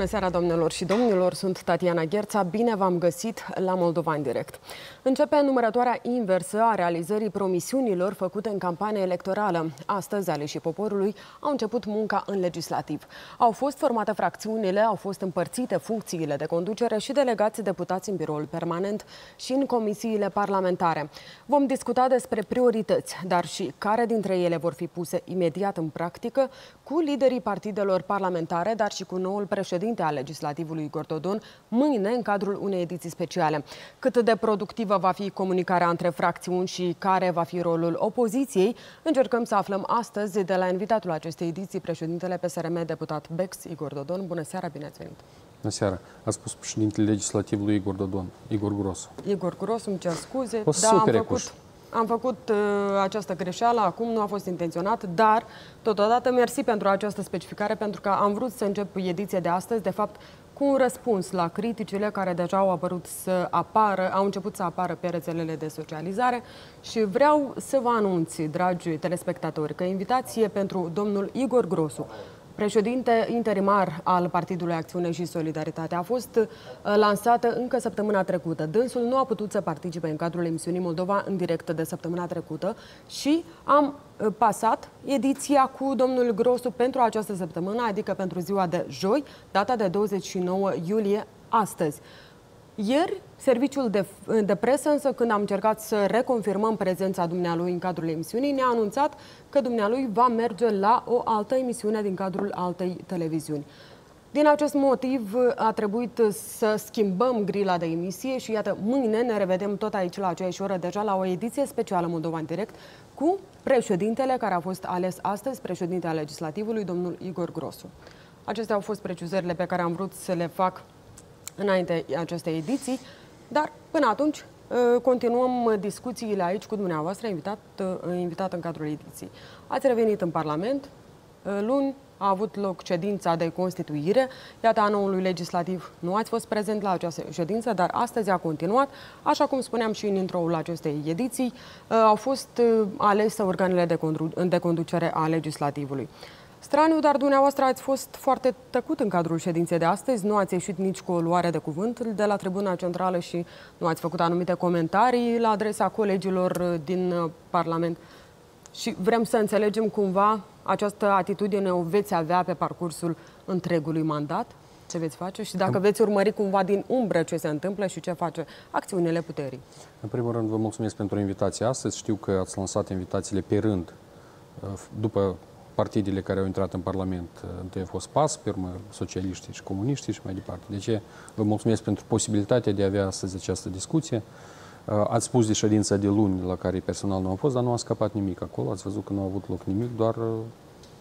Bună seara, doamnelor și domnilor, sunt Tatiana Gherța, bine v-am găsit la Moldova în direct. Începe numărătoarea inversă a realizării promisiunilor făcute în campania electorală. Astăzi, aleșii poporului au început munca în legislativ. Au fost formate fracțiunile, au fost împărțite funcțiile de conducere și delegați deputați în biroul permanent și în comisiile parlamentare. Vom discuta despre priorități, dar și care dintre ele vor fi puse imediat în practică cu liderii partidelor parlamentare, dar și cu noul președinte al legislativului Igor Dodon, mâine în cadrul unei ediții speciale. Cât de productivă va fi comunicarea între fracțiuni și care va fi rolul opoziției, încercăm să aflăm astăzi de la invitatul acestei ediții, președintele PSRM, deputat Bex, Igor Dodon. Bună seara, bine ați venit! Bună seara! A spus președintele legislativului Igor Dodon, Igor Grosu. Igor Grosu, îmi cer scuze, dar am făcut această greșeală, acum nu a fost intenționat, dar totodată mersi pentru această specificare, pentru că am vrut să încep ediția de astăzi, de fapt, cu un răspuns la criticile care deja au început să apară pe rețelele de socializare și vreau să vă anunț, dragi telespectatori, că invitație pentru domnul Igor Grosu, președinte interimar al Partidului Acțiune și Solidaritate, a fost lansată încă săptămâna trecută. Dânsul nu a putut să participe în cadrul emisiunii Moldova în direct de săptămâna trecută și am pasat ediția cu domnul Grosu pentru această săptămână, adică pentru ziua de joi, data de 29 iulie, astăzi. Ieri, serviciul de presă, însă, când am încercat să reconfirmăm prezența dumnealui în cadrul emisiunii, ne-a anunțat că dumnealui va merge la o altă emisiune din cadrul altei televiziuni. Din acest motiv a trebuit să schimbăm grila de emisie și iată, mâine ne revedem tot aici la aceeași oră, deja la o ediție specială Moldova în direct, cu președintele care a fost ales astăzi, președintele legislativului, domnul Igor Grosu. Acestea au fost precizările pe care am vrut să le fac înainte acestei ediții, dar până atunci continuăm discuțiile aici cu dumneavoastră, invitat în cadrul ediției. Ați revenit în Parlament, luni a avut loc ședința de constituire, iată, a noului legislativ nu ați fost prezent la această ședință, dar astăzi a continuat, așa cum spuneam și în intro-ul acestei ediții, au fost alese organele de conducere a legislativului. Straniu, dar dumneavoastră ați fost foarte tăcut în cadrul ședinței de astăzi, nu ați ieșit nici cu o luare de cuvânt de la tribuna centrală și nu ați făcut anumite comentarii la adresa colegilor din Parlament. Și vrem să înțelegem cumva această atitudine o veți avea pe parcursul întregului mandat, ce veți face și dacă veți urmări cumva din umbră ce se întâmplă și ce face acțiunile puterii. În primul rând, vă mulțumesc pentru invitația astăzi. Știu că ați lansat invitațiile pe rând după partidele care au intrat în Parlament. Întâi a fost PAS, pe urmă socialiștii și comuniștii și mai departe. Deci vă mulțumesc pentru posibilitatea de a avea astăzi această discuție. Ați spus de ședința de luni la care personal nu am fost, dar nu a scăpat nimic acolo. Ați văzut că nu a avut loc nimic, doar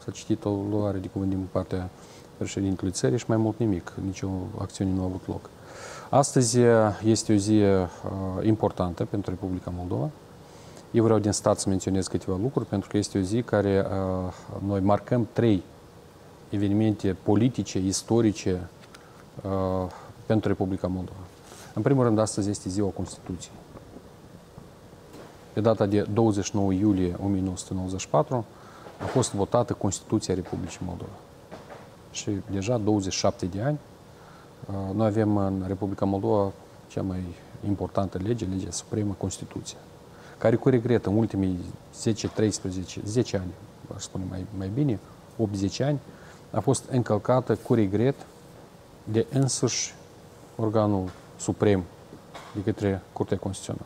s-a citit o luare de cuvânt din partea președintelui țării și mai mult nimic. Nici o acțiune nu a avut loc. Astăzi este o zi importantă pentru Republica Moldova. Eu vreau din stat să menționez câteva lucruri, pentru că este o zi care noi marcăm trei evenimente politice, istorice pentru Republica Moldova. În primul rând, astăzi este ziua Constituției. Pe data de 29 iulie 1994 a fost votată Constituția Republicii Moldova. Și deja 27 de ani noi avem în Republica Moldova cea mai importantă lege, legea supremă, Constituția, care cu regret în ultimii 10 ani, aș spune mai bine, 8-10 ani, a fost încălcată cu regret de însuși organul suprem, de către Curtea Constituțională.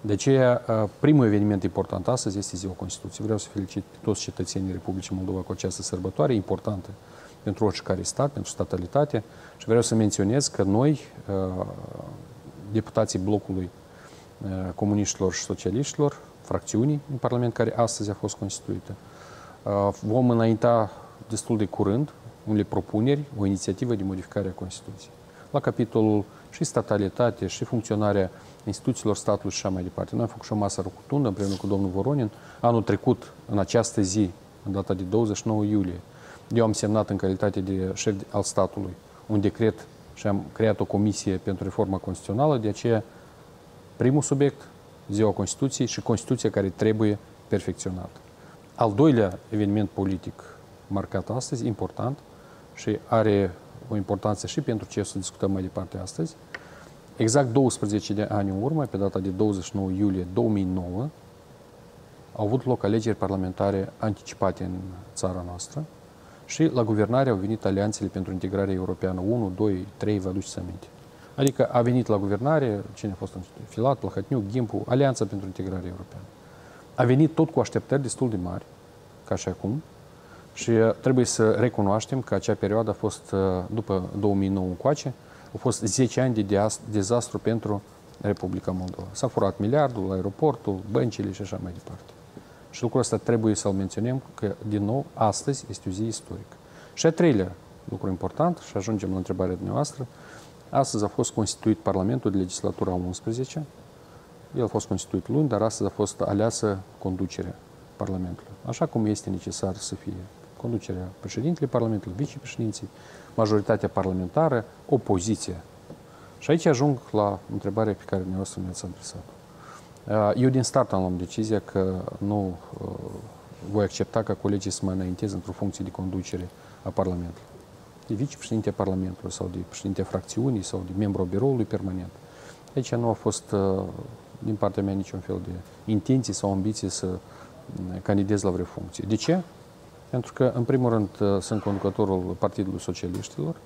De aceea, primul eveniment important astăzi este Ziua Constituției. Vreau să felicit toți cetățenii Republicii Moldova cu această sărbătoare importantă pentru oricare stat, pentru statalitate, și vreau să menționez că noi, deputații blocului comuniștilor și socialiștilor, fracțiunii în Parlament care astăzi a fost constituită, vom înainta destul de curând unele propuneri, o inițiativă de modificare a Constituției. La capitolul și statalitate și funcționarea instituțiilor statului și așa mai departe. Noi am făcut și o masă rotundă împreună cu domnul Voronin anul trecut, în această zi, în data de 29 iulie. Eu am semnat în calitate de șef al statului un decret și am creat o comisie pentru reforma constituțională, de aceea primul subiect, Ziua Constituției și Constituția care trebuie perfecționată. Al doilea eveniment politic marcat astăzi, important, și are o importanță și pentru ce o să discutăm mai departe astăzi. Exact 12 de ani în urmă, pe data de 29 iulie 2009, au avut loc alegeri parlamentare anticipate în țara noastră și la guvernare au venit alianțele pentru integrarea europeană 1, 2, 3, vă aduceți aminte. Adică a venit la guvernare, cine a fost în Filat, Plahotniuc, Ghimpu, Alianța pentru Integrarea Europeană. A venit tot cu așteptări destul de mari, ca și acum, și trebuie să recunoaștem că acea perioadă a fost, după 2009 încoace, au fost 10 ani de dezastru pentru Republica Moldova. S-a furat miliardul, aeroportul, băncile și așa mai departe. Și lucrul ăsta trebuie să-l menționăm că, din nou, astăzi este o zi istorică. Și a treilea lucru important, și ajungem la întrebarea dumneavoastră, astăzi a fost constituit Parlamentul de legislatura 11, el a fost constituit luni, dar astăzi a fost aleasă conducerea Parlamentului, așa cum este necesar să fie conducerea președintelui Parlamentului, vicepreședinții, majoritatea parlamentară, opoziția. Și aici ajung la întrebarea pe care dumneavoastră mi-ați adresat-o. Eu din start am luat decizia că nu voi accepta ca colegii să mă înaintez într-o funcție de conducere a Parlamentului, de vicepreședinte Parlamentului sau de președinte fracțiunii sau de membru biroului permanent. Aici nu a fost din partea mea niciun fel de intenții sau ambiții să candidez la vreo funcție. De ce? Pentru că, în primul rând, sunt conducătorul Partidului Socialiștilor.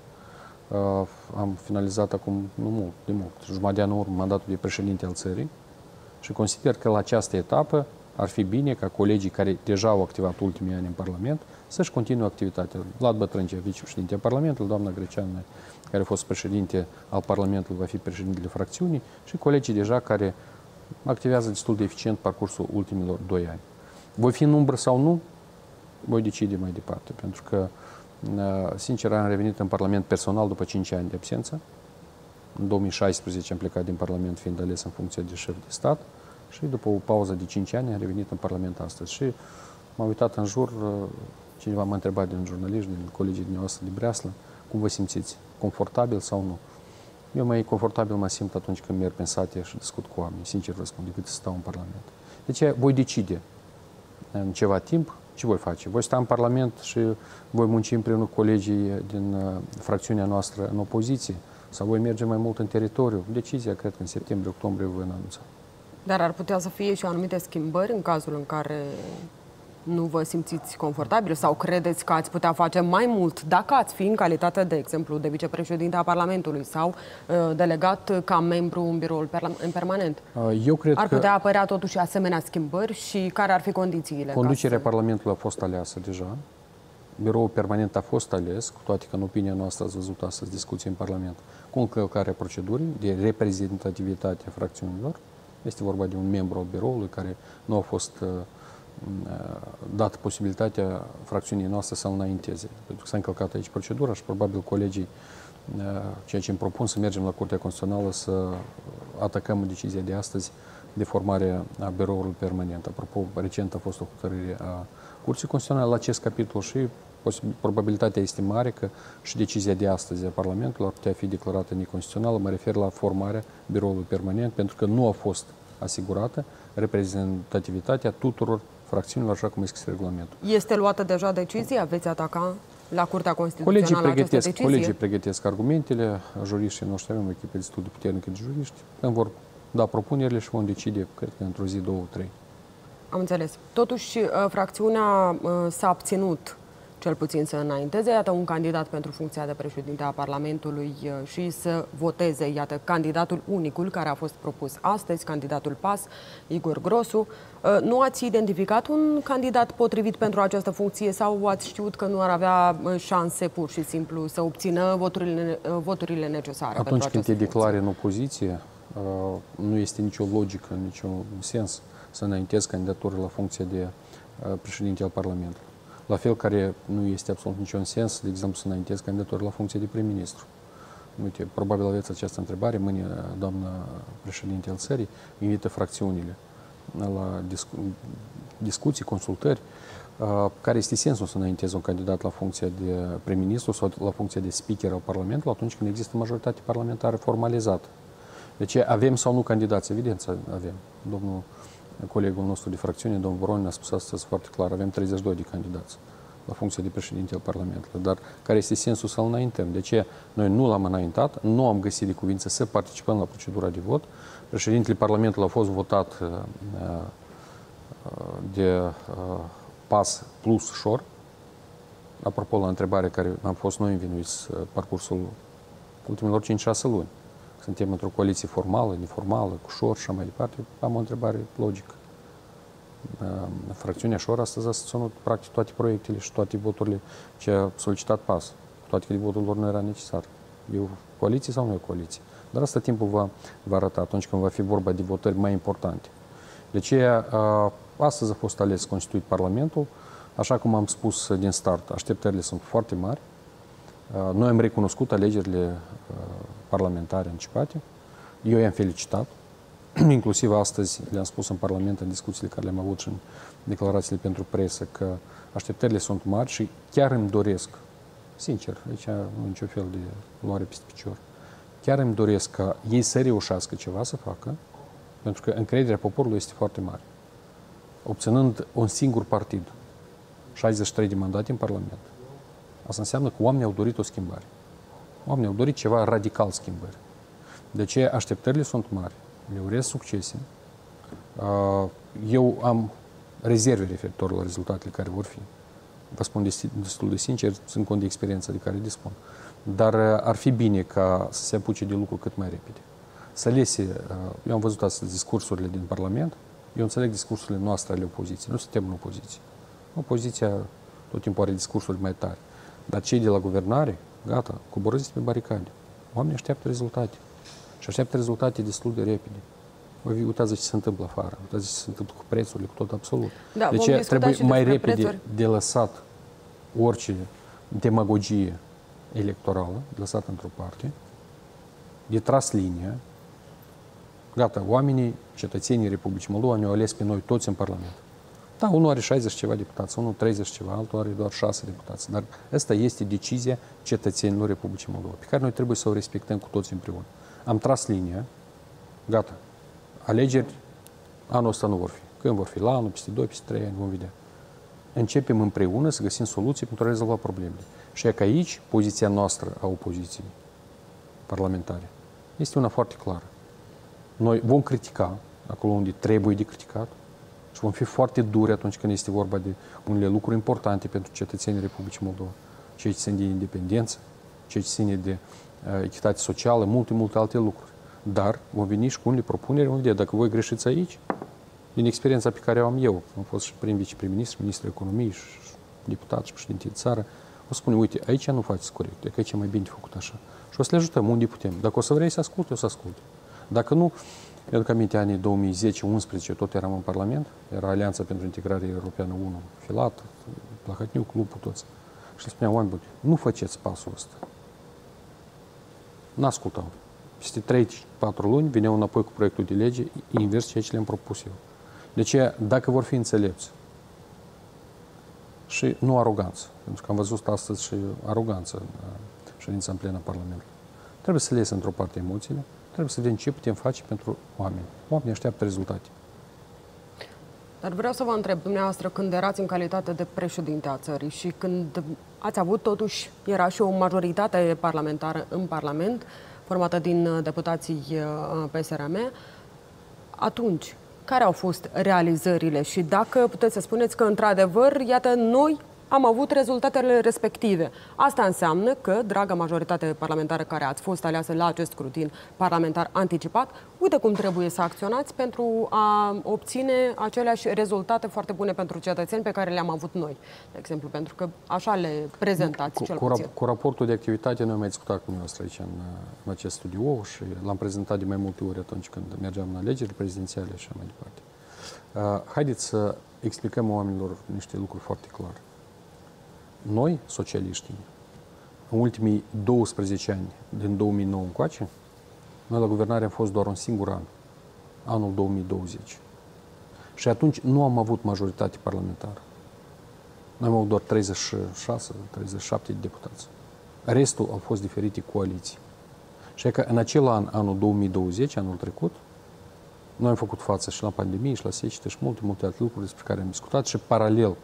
Am finalizat acum, nu mult, de mult, jumătate de an în urmă, mandatul de președinte al țării și consider că la această etapă ar fi bine ca colegii care deja au activat ultimii ani în Parlament să-și continue activitatea. Vlad Bătrâncea, vicepreședinte al Parlamentului, doamna Greceanîi, care a fost președinte al Parlamentului, va fi președintele fracțiunii și colegii deja care activează destul de eficient parcursul ultimilor 2 ani. Voi fi în umbră sau nu? Voi decide mai departe, pentru că, sincer, am revenit în Parlament personal după 5 ani de absență. În 2016 am plecat din Parlament fiind ales în funcție de șef de stat și după o pauză de 5 ani am revenit în Parlament astăzi. Și m-am uitat în jur, cineva m-a întrebat din jurnaliști, din colegii dumneavoastră de breaslă, cum vă simțiți, confortabil sau nu? Eu mai confortabil mă simt atunci când merg în sate și discut cu oamenii, sincer vă spun, decât să stau în Parlament. Deci voi decide în ceva timp ce voi face. Voi sta în Parlament și voi munci împreună cu colegii din fracțiunea noastră în opoziție sau voi merge mai mult în teritoriu. Decizia, cred că în septembrie-octombrie voi anunța. Dar ar putea să fie și anumite schimbări în cazul în care nu vă simțiți confortabil sau credeți că ați putea face mai mult dacă ați fi în calitate, de exemplu, de vicepreședinte a Parlamentului sau delegat ca membru în biroul permanent? Eu cred ar putea apărea totuși asemenea schimbări și care ar fi condițiile? Conducerea Parlamentului a fost aleasă deja. Biroul permanent a fost ales, cu toate că în opinia noastră ați văzut astăzi discuții în Parlament cu încălcarea procedurii de reprezentativitate a fracțiunilor. Este vorba de un membru al biroului care nu a fost dat posibilitatea fracțiunii noastre să înainteze. Pentru că s-a încălcat aici procedura și probabil colegii, ceea ce îmi propun, să mergem la Curtea Constituțională să atacăm decizia de astăzi de formare a biroului permanent. Apropo, recent a fost o hotărâre a Curții Constituționale la acest capitol și probabilitatea este mare că și decizia de astăzi a Parlamentului ar putea fi declarată neconstituțională. Mă refer la formarea biroului permanent pentru că nu a fost asigurată reprezentativitatea tuturor fracțiunilor, așa cum e scris regulamentul. Este luată deja decizia? Veți ataca la Curtea Constituțională această decizie? Colegii pregătesc argumentele, juriștii noștri, avem o echipă destul de puternică de juriști, îmi vor da propunerile și vom decide, cred că într-o zi, două, trei. Am înțeles. Totuși, fracțiunea s-a abținut cel puțin să înainteze, iată, un candidat pentru funcția de președinte a Parlamentului și să voteze, iată, candidatul unicul care a fost propus astăzi, candidatul PAS, Igor Grosu. Nu ați identificat un candidat potrivit pentru această funcție sau ați știut că nu ar avea șanse pur și simplu să obțină voturile necesare? Atunci când te declari în opoziție, nu este nicio logică, niciun sens să înaintezi candidatură la funcția de președinte al Parlamentului. La fel care nu este absolut niciun sens, de exemplu, să înaintez candidator la funcție de prim-ministru. Uite, probabil aveți această întrebare. Mâine, doamna președinte al țării invită fracțiunile la discuții, consultări. Care este sensul să înaintez un candidat la funcția de prim-ministru sau la funcția de speaker al Parlamentului atunci când există majoritate parlamentară formalizată? Deci avem sau nu candidați? Evident avem. Domnul colegul nostru de fracțiune, domnul Voronin, a spus astăzi foarte clar, avem 32 de candidați. la funcția de președinte al Parlamentului, dar care este sensul să-l înaintăm. De aceea noi nu l-am înaintat, nu am găsit de cuvință să participăm la procedura de vot. Președintele Parlamentului a fost votat de PAS plus șor. Apropo, la întrebarea care am fost noi învinuiți parcursul ultimilor 5-6 luni. Suntem într-o coaliție formală, neformală, cu șor și mai departe. Am o întrebare logică. Fracțiunea șor astăzi a susținut practic toate proiectele și toate voturile ce a solicitat PAS, cu toate că votul lor nu era necesar. E o coaliție sau nu e o coaliție? Dar asta timpul va arăta atunci când va fi vorba de votări mai importante. De aceea, astăzi a fost ales constituit Parlamentul. Așa cum am spus din start, așteptările sunt foarte mari. Noi am recunoscut alegerile parlamentare anticipate. Eu i-am felicitat. Inclusiv astăzi le-am spus în Parlament, în discuțiile care le-am avut și în declarațiile pentru presă, că așteptările sunt mari și chiar îmi doresc, sincer, aici nu niciun fel de luare peste picior, chiar îmi doresc ca ei să reușească ceva să facă, pentru că încrederea poporului este foarte mare. Obținând un singur partid, 63 de mandate în Parlament, asta înseamnă că oamenii au dorit o schimbare. Oamenii au dorit ceva radical schimbări. De ce așteptările sunt mari. Le urez succese. Eu am rezerve referitor la rezultatele care vor fi. Vă spun destul de sincer, țin cont de experiența de care dispun. Dar ar fi bine ca să se apuce de lucru cât mai repede. Să lese, eu am văzut astăzi discursurile din Parlament, eu înțeleg discursurile noastre ale opoziției. Nu suntem în opoziție. Opoziția tot timpul are discursuri mai tari. Dar cei de la guvernare, gata, coborâți pe baricade. Oamenii așteaptă rezultate. Și așteaptă rezultate destul de repede. Uitați-vă ce se întâmplă afară, uitați-vă ce se întâmplă cu prețurile, cu tot absolut. Da, deci trebuie mai repede de lăsat orice demagogie electorală, de lăsat într-o parte, de tras linia. Gata, oamenii, cetățenii Republicii Moldova ne-au ales pe noi toți în Parlament. Da, unul are 60 ceva deputați, unul 30 ceva, altul are doar 6 deputați. Dar asta este decizia cetățenilor Republicii Moldova, pe care noi trebuie să o respectăm cu toți împreună. Am tras linia, gata, alegeri anul ăsta nu vor fi. Când vor fi? La anul, peste 2, peste 3 ani, vom vedea. Începem împreună să găsim soluții pentru a rezolva problemele. Și e că aici poziția noastră a opoziției parlamentare este una foarte clară. Noi vom critica acolo unde trebuie de criticat și vom fi foarte duri atunci când este vorba de unele lucruri importante pentru cetățenii Republicii Moldova. Ceea ce ține de independență, ceea ce ține de echitate socială, multe alte lucruri. Dar vom veni și cu unele propuneri, unde, dacă voi greșiți aici, din experiența pe care o am eu, am fost și prim viceprim-ministru, ministrul economiei, și deputat și președinte de țară, o spune, uite, aici nu faceți corect, că aici e mai bine făcut așa. Și o să le ajutăm unde putem. Dacă o să vrei să asculte, o să asculte. Dacă nu, eu duc aminte, anii 2010-2011, tot eram în Parlament, era Alianța pentru Integrarea Europeană 1, Filat, Plahotniuc, Clubul, toți. Și le spuneam, oameni buni, nu faceți pasul ăsta. N-ascultau. Peste 3-4 luni vineau înapoi cu proiectul de lege invers ceea ce le-am propus eu. Deci, dacă vor fi înțelepți și nu aroganță, pentru că am văzut astăzi și aroganță în ședința în plenă Parlamentului, trebuie să le iese într-o parte emoțiile, trebuie să vedem ce putem face pentru oameni. Oamenii așteaptă rezultate. Dar vreau să vă întreb, dumneavoastră, când erați în calitate de președinte a țării și când ați avut, totuși, era și o majoritate parlamentară în Parlament, formată din deputații PSRM, atunci, care au fost realizările? Și dacă puteți să spuneți că, într-adevăr, iată, noi am avut rezultatele respective. Asta înseamnă că, dragă majoritate parlamentară care ați fost aleasă la acest scrutin parlamentar anticipat, uite cum trebuie să acționați pentru a obține aceleași rezultate foarte bune pentru cetățeni pe care le-am avut noi, de exemplu, pentru că așa le prezentați cel puțin. Cu raportul de activitate noi am mai discutat cu dumneavoastră aici în acest studio și l-am prezentat de mai multe ori atunci când mergeam în alegeri prezidențiale și așa mai departe. Haideți să explicăm oamenilor niște lucruri foarte clare. Noi, socialiștii, în ultimii 12 ani, din 2009 încoace, noi la guvernare am fost doar un singur an, anul 2020. Și atunci nu am avut majoritate parlamentară. Noi am avut doar 36-37 deputați. Restul au fost diferite coaliții. Și că în acel an, anul 2020, anul trecut, noi am făcut față și la pandemie, și la secetă, și multe alte lucruri despre care am discutat și paralel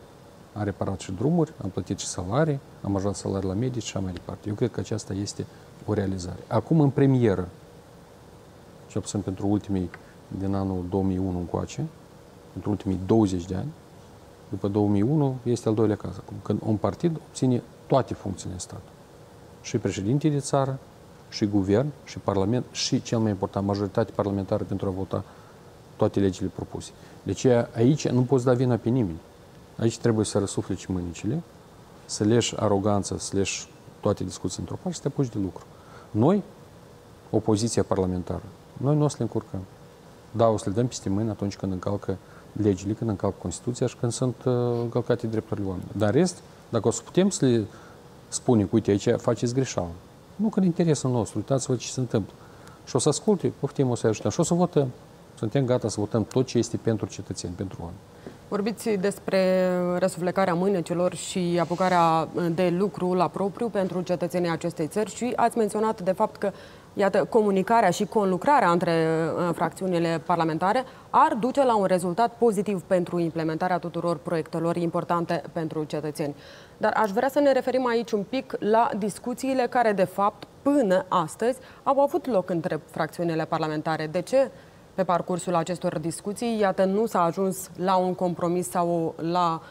am reparat și drumuri, am plătit și salarii, am ajutat salarii la medici și așa mai departe. Eu cred că aceasta este o realizare. Acum, în premieră, cel puțin pentru ultimii din anul 2001 încoace, pentru ultimii 20 de ani, după 2001 este al doilea caz acum, când un partid obține toate funcțiile în stat. Și președinte de țară, și guvern, și parlament, și cel mai important, majoritate parlamentară pentru a vota toate legile propuse. Deci aici nu poți da vina pe nimeni. Aici trebuie să răsufleci mânicile, să leși aroganță, să leși toate discuții într-o parte și să te apuci de lucru. Noi, opoziția parlamentară, noi nu o să le încurcăm. Da, o să le dăm peste mâini atunci când încalcă legile, când încalcă Constituția și când sunt încălcate drepturile oamenilor. Dar în rest, dacă o să putem să le spunem că, uite, aici faceți greșeală. Nu că în interesul nostru, uitați-vă ce se întâmplă. Și o să asculte, poftim, o să ajutăm și o să votăm. Suntem gata să votăm tot ce este pentru cetățeni, pentru oameni. Vorbiți despre răsuflecarea mânecilor și apucarea de lucru la propriu pentru cetățenii acestei țări și ați menționat de fapt că, iată, comunicarea și conlucrarea între fracțiunile parlamentare ar duce la un rezultat pozitiv pentru implementarea tuturor proiectelor importante pentru cetățeni. Dar aș vrea să ne referim aici un pic la discuțiile care, de fapt, până astăzi au avut loc între fracțiunile parlamentare. De ce? Pe parcursul acestor discuții, iată, nu s-a ajuns la un compromis sau la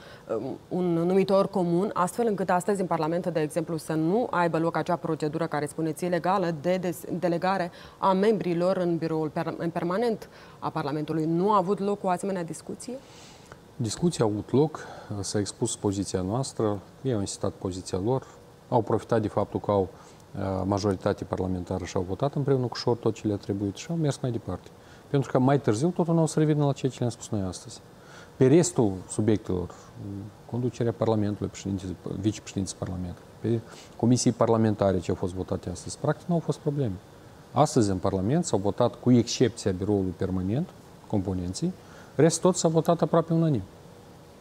un numitor comun, astfel încât astăzi în Parlament, de exemplu, să nu aibă loc acea procedură care, spuneți, ilegală de delegare a membrilor în biroul permanent a Parlamentului. Nu a avut loc o asemenea discuție? Discuția a avut loc, s-a expus poziția noastră, ei au insistat poziția lor, au profitat de faptul că au majoritate parlamentară și au votat împreună cu șor tot ce le-a trebuit și au mers mai departe. Pentru că mai târziu totul nu o să revină la ceea ce le-am spus noi astăzi. Pe restul subiectelor, conducerea Parlamentului, vicepreședinții Parlamentului, pe comisii parlamentare ce au fost votate astăzi, practic nu au fost probleme. Astăzi în Parlament s-au votat, cu excepția biroului permanent, componenții, rest tot s-a votat aproape unanim.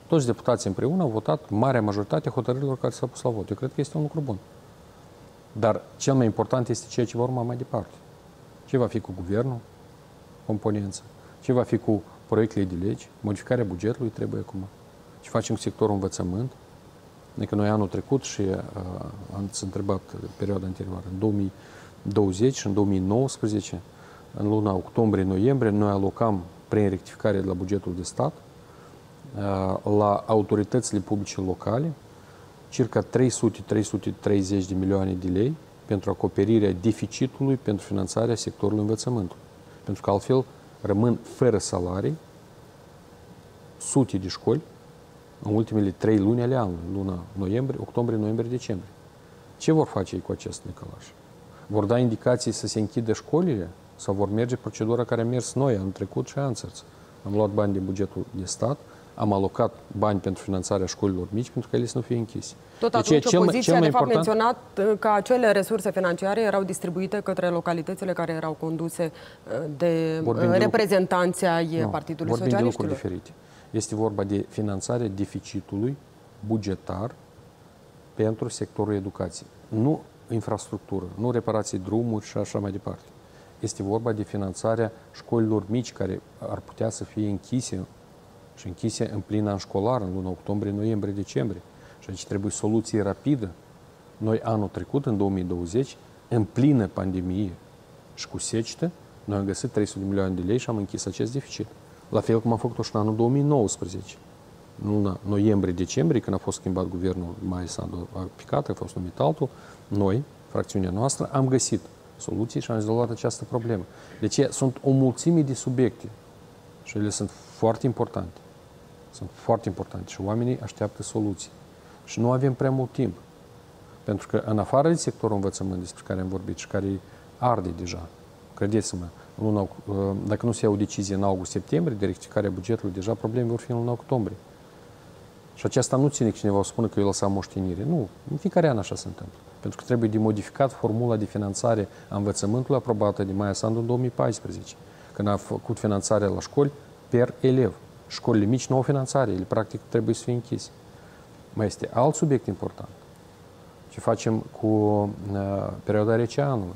Toți deputații împreună au votat marea majoritate a hotărârilor care s-au pus la vot. Eu cred că este un lucru bun. Dar cel mai important este ceea ce va urma mai departe. Ce va fi cu guvernul? Componență. Ce va fi cu proiectele de legi? Modificarea bugetului trebuie acum. Ce facem cu sectorul învățământ? Adică noi anul trecut și ați întrebat perioada anterioară, în 2020 și în 2019, în luna octombrie-noiembrie, noi alocam, prin rectificare de la bugetul de stat, la autoritățile publice locale, circa 300-330 de milioane de lei pentru acoperirea deficitului pentru finanțarea sectorului învățământului. Pentru că altfel rămân fără salarii sute de școli în ultimele 3 luni ale anului, luna noiembrie, octombrie, noiembrie, decembrie. Ce vor face ei cu acest decalaj? Vor da indicații să se închidă școlile sau vor merge procedura care a mers noi anul trecut și anul trecut? Am luat bani din bugetul de stat, am alocat bani pentru finanțarea școlilor mici pentru că ele să nu fie închise. Tot atunci opoziția, de fapt, menționat că acele resurse financiare erau distribuite către localitățile care erau conduse de reprezentanții ai Partidului Socialiștilor. Vorbim de lucruri diferite. Este vorba de finanțarea deficitului bugetar pentru sectorul educației. Nu infrastructură, nu reparații drumuri și așa mai departe. Este vorba de finanțarea școlilor mici care ar putea să fie închise și închise în plin an școlar, în luna octombrie, noiembrie, decembrie. Și aici trebuie soluție rapidă. Noi anul trecut, în 2020, în plină pandemie și cu secetă, noi am găsit 300 de milioane de lei și am închis acest deficit. La fel cum am făcut-o și în anul 2019. În luna noiembrie-decembrie, când a fost schimbat guvernul, Maia Sandu a picat, a fost numit altul, noi, fracțiunea noastră, am găsit soluții și am rezolvat această problemă. Deci sunt o mulțime de subiecte și ele sunt foarte importante. Sunt foarte importante și oamenii așteaptă soluții. Și nu avem prea mult timp. Pentru că în afară de sectorul învățământ despre care am vorbit și care arde deja, credeți-mă, dacă nu se ia o decizie în august-septembrie de rectificarea bugetului, deja probleme vor fi în luna octombrie. Și aceasta nu ține că cineva o spune că eu lăsam moștenire. Nu, în fiecare an așa se întâmplă. Pentru că trebuie de modificat formula de finanțare a învățământului aprobată de Maia Sandu în 2014, când a făcut finanțarea la școli per elev. Școlile mici nu au finanțare, ele practic trebuie să fie închise. Mai este alt subiect important. Ce facem cu perioada rece a anului?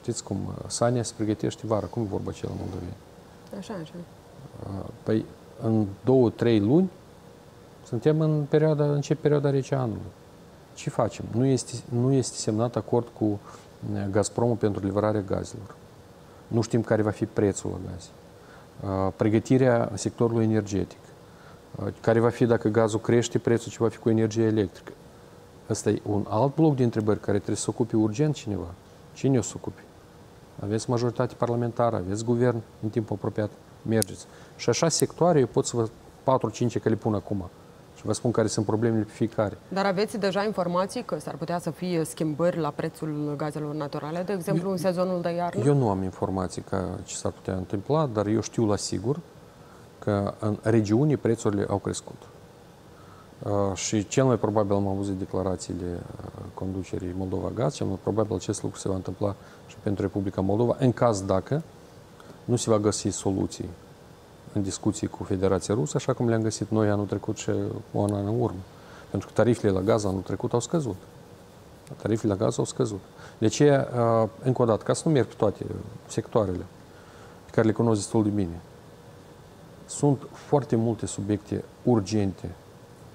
Știți cum Sania se pregătește vara, cum e vorba aceea la Moldovia? Așa, așa. Păi în 2-3 luni Suntem în perioada, începe perioada rece a anului. Ce facem? Nu este semnat acord cu Gazpromul pentru livrarea gazelor. Nu știm care va fi prețul la gaz. Pregătirea sectorului energetic. Care va fi dacă gazul crește, prețul ce va fi cu energie electrică. Asta e un alt bloc de întrebări care trebuie să se ocupe urgent cineva. Cine o să ocupe? Aveți majoritate parlamentară, aveți guvern, în timp apropiat mergeți. Și așa sectoare, eu pot să vă 4-5 că le pun acum. Și vă spun care sunt problemele pe fiecare. Dar aveți deja informații că s-ar putea să fie schimbări la prețul gazelor naturale, de exemplu, în sezonul de iarnă? Eu nu am informații ca ce s-ar putea întâmpla, dar eu știu la sigur că în regiune prețurile au crescut. Și cel mai probabil am auzit declarațiile conducerii Moldova-Gaz, cel mai probabil acest lucru se va întâmpla și pentru Republica Moldova, în caz dacă nu se va găsi soluții în discuții cu Federația Rusă, așa cum le-am găsit noi anul trecut și o an în urmă. Pentru că tarifele la gaz anul trecut au scăzut. Tarifele la gaz au scăzut. De aceea, încă o dată, ca să nu merg pe toate sectoarele pe care le cunosc destul de bine, sunt foarte multe subiecte urgente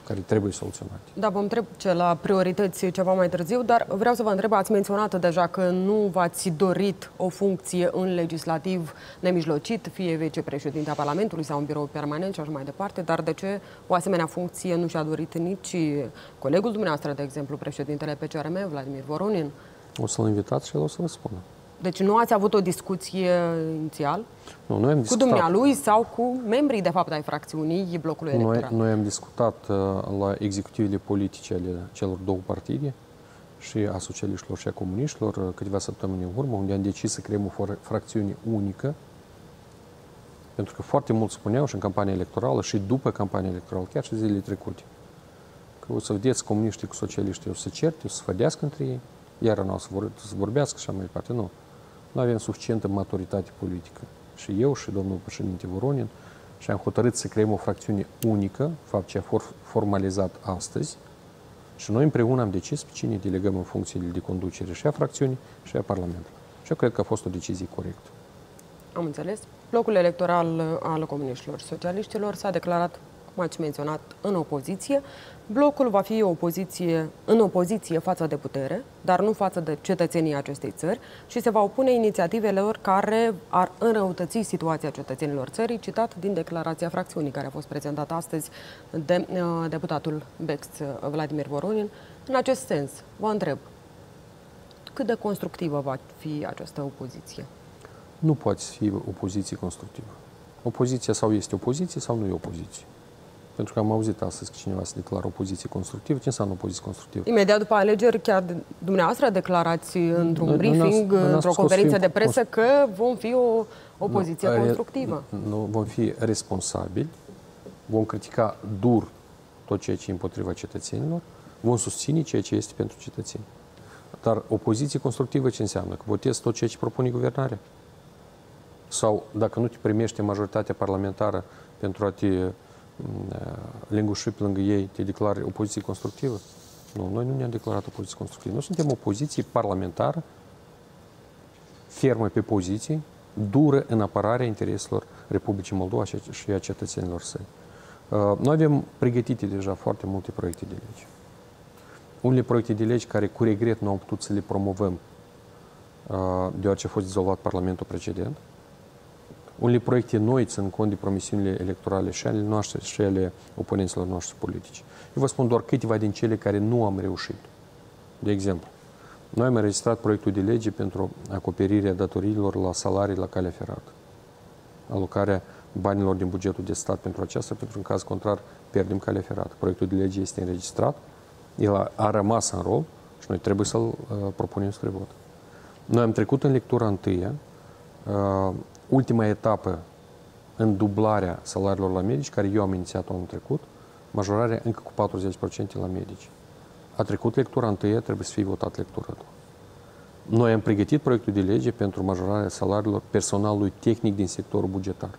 care trebuie soluționate. Da, vom trece la priorități ceva mai târziu, dar vreau să vă întreb, ați menționat deja că nu v-ați dorit o funcție în legislativ nemijlocit, fie vicepreședinte a Parlamentului sau un birou permanent și așa mai departe, dar de ce o asemenea funcție nu și-a dorit nici colegul dumneavoastră, de exemplu, președintele PCRM, Vladimir Voronin? O să-l invitați și el o să vă spună. Deci nu ați avut o discuție inițial cu dumnealui sau cu membrii, de fapt, ai fracțiunii blocului electoral? Noi am discutat la executivele politice ale celor două partide, și a socialiștilor și a comuniștilor, câteva săptămâni în urmă, unde am decis să creăm o fracțiune unică, pentru că foarte mult spuneau și în campania electorală și după campania electorală, chiar și zilele trecute, că o să vedeți comuniștii cu socialiștii, o să certe, o să fădească între ei, iar nu o să vorbească și așa mai departe. Nu. Nu avem suficientă maturitate politică. Și eu și domnul președinte Voronin și am hotărât să creăm o fracțiune unică, fapt ce a formalizat astăzi, și noi împreună am decis pe cine delegăm în funcțiile de conducere și a fracțiunii și a Parlamentului. Și eu cred că a fost o decizie corectă. Am înțeles. Blocul electoral al comuniștilor și socialiștilor s-a declarat, cum ați menționat, în opoziție. Blocul va fi în opoziție față de putere, dar nu față de cetățenii acestei țări, și se va opune inițiativelor care ar înrăutăți situația cetățenilor țării, citat din declarația fracțiunii care a fost prezentată astăzi de deputatul Bex Vladimir Voronin. În acest sens, vă întreb, cât de constructivă va fi această opoziție? Nu poate fi opoziție constructivă. Opoziția sau este opoziție sau nu e opoziție. Pentru că am auzit astăzi că cineva se declară opoziție constructivă. Ce înseamnă opoziție constructivă? Imediat după alegeri, chiar dumneavoastră declarați într-un briefing, într-o conferință de presă, că vom fi o opoziție constructivă. Nu, vom fi responsabili, vom critica dur tot ceea ce e împotriva cetățenilor, vom susține ceea ce este pentru cetățeni. Dar opoziție constructivă ce înseamnă? Că votezi tot ceea ce propune guvernarea? Sau dacă nu te primește majoritatea parlamentară pentru a te lingușii pe lângă ei, te declară opoziție constructivă? Nu, noi nu ne-am declarat opoziție constructivă. Noi suntem opoziție parlamentară, fermă pe poziții, dură în apărarea intereselor Republicii Moldova și a cetățenilor săi. Noi avem pregătite deja foarte multe proiecte de lege. Unele proiecte de lege care cu regret nu am putut să le promovăm, deoarece a fost dizolvat Parlamentul precedent. Unele proiecte noi țin cont de promisiunile electorale și ale noastre și ale oponenților noștri politici. Eu vă spun doar câteva din cele care nu am reușit. De exemplu, noi am înregistrat proiectul de lege pentru acoperirea datoriilor la salarii la calea ferată. Alocarea banilor din bugetul de stat pentru aceasta, pentru că în caz contrar pierdem calea ferată. Proiectul de lege este înregistrat, el a rămas în rol și noi trebuie să-l propunem spre vot. Noi am trecut în lectura întâia, ultima etapă în dublarea salariilor la medici, care eu am inițiat-o anul trecut, majorarea încă cu 40% la medici. A trecut lectura întâia, trebuie să fie votat lectura a doua. Noi am pregătit proiectul de lege pentru majorarea salariilor personalului tehnic din sectorul bugetar.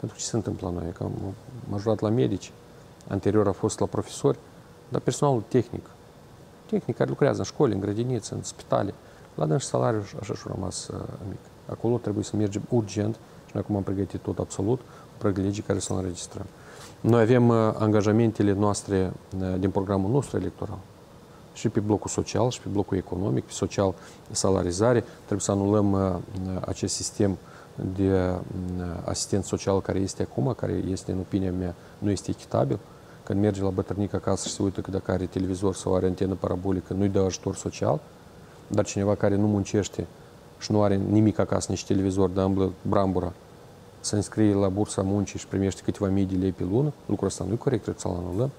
Pentru ce se întâmplă la noi? Că am majorat la medici, anterior a fost la profesori, dar personalul tehnic, care lucrează în școli, în grădinițe, în spitale, la dânsi salariul așa și-a rămas mic. Acolo trebuie să mergem urgent și noi acum am pregătit tot absolut, o proiect de lege care să-l înregistrăm. Noi avem angajamentele noastre din programul nostru electoral. Și pe blocul social, și pe blocul economic, pe social salarizare. Trebuie să anulăm acest sistem de asistență socială care este acum, care este, în opinia mea, nu este echitabil. Când merge la bătrânic acasă și se uită că dacă are televizor sau are antenă parabolică, nu-i dă ajutor social, dar cineva care nu muncește și nu are nimic acasă, nici televizor, dar îmblă brambura, se înscrie la bursa muncii și primește câteva mii de lei pe lună, lucrul ăsta nu-i corect, trebuie să-l anulăm.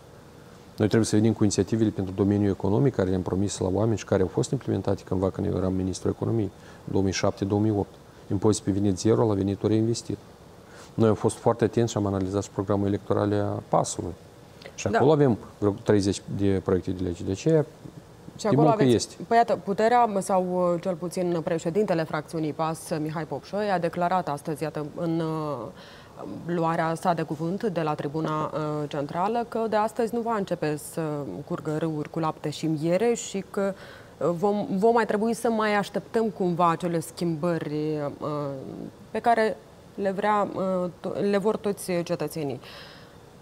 Noi trebuie să venim cu inițiativele pentru domeniul economic, care le-am promis la oameni și care au fost implementate cândva când eu eram ministrul economiei, 2007-2008. Impozit pe venit zero la venitul reinvestit. Noi am fost foarte atenți și am analizat și programul electoral al PAS-ului. Și acolo avem vreo 30 de proiecte de lege. De aceea, și acolo aveți, este. Păi iată, puterea, sau cel puțin președintele fracțiunii PAS, Mihai Popșoi, a declarat astăzi, iată, în luarea sa de cuvânt de la tribuna centrală, că de astăzi nu va începe să curgă râuri cu lapte și miere și că vom mai trebui să mai așteptăm cumva acele schimbări pe care le vor toți cetățenii.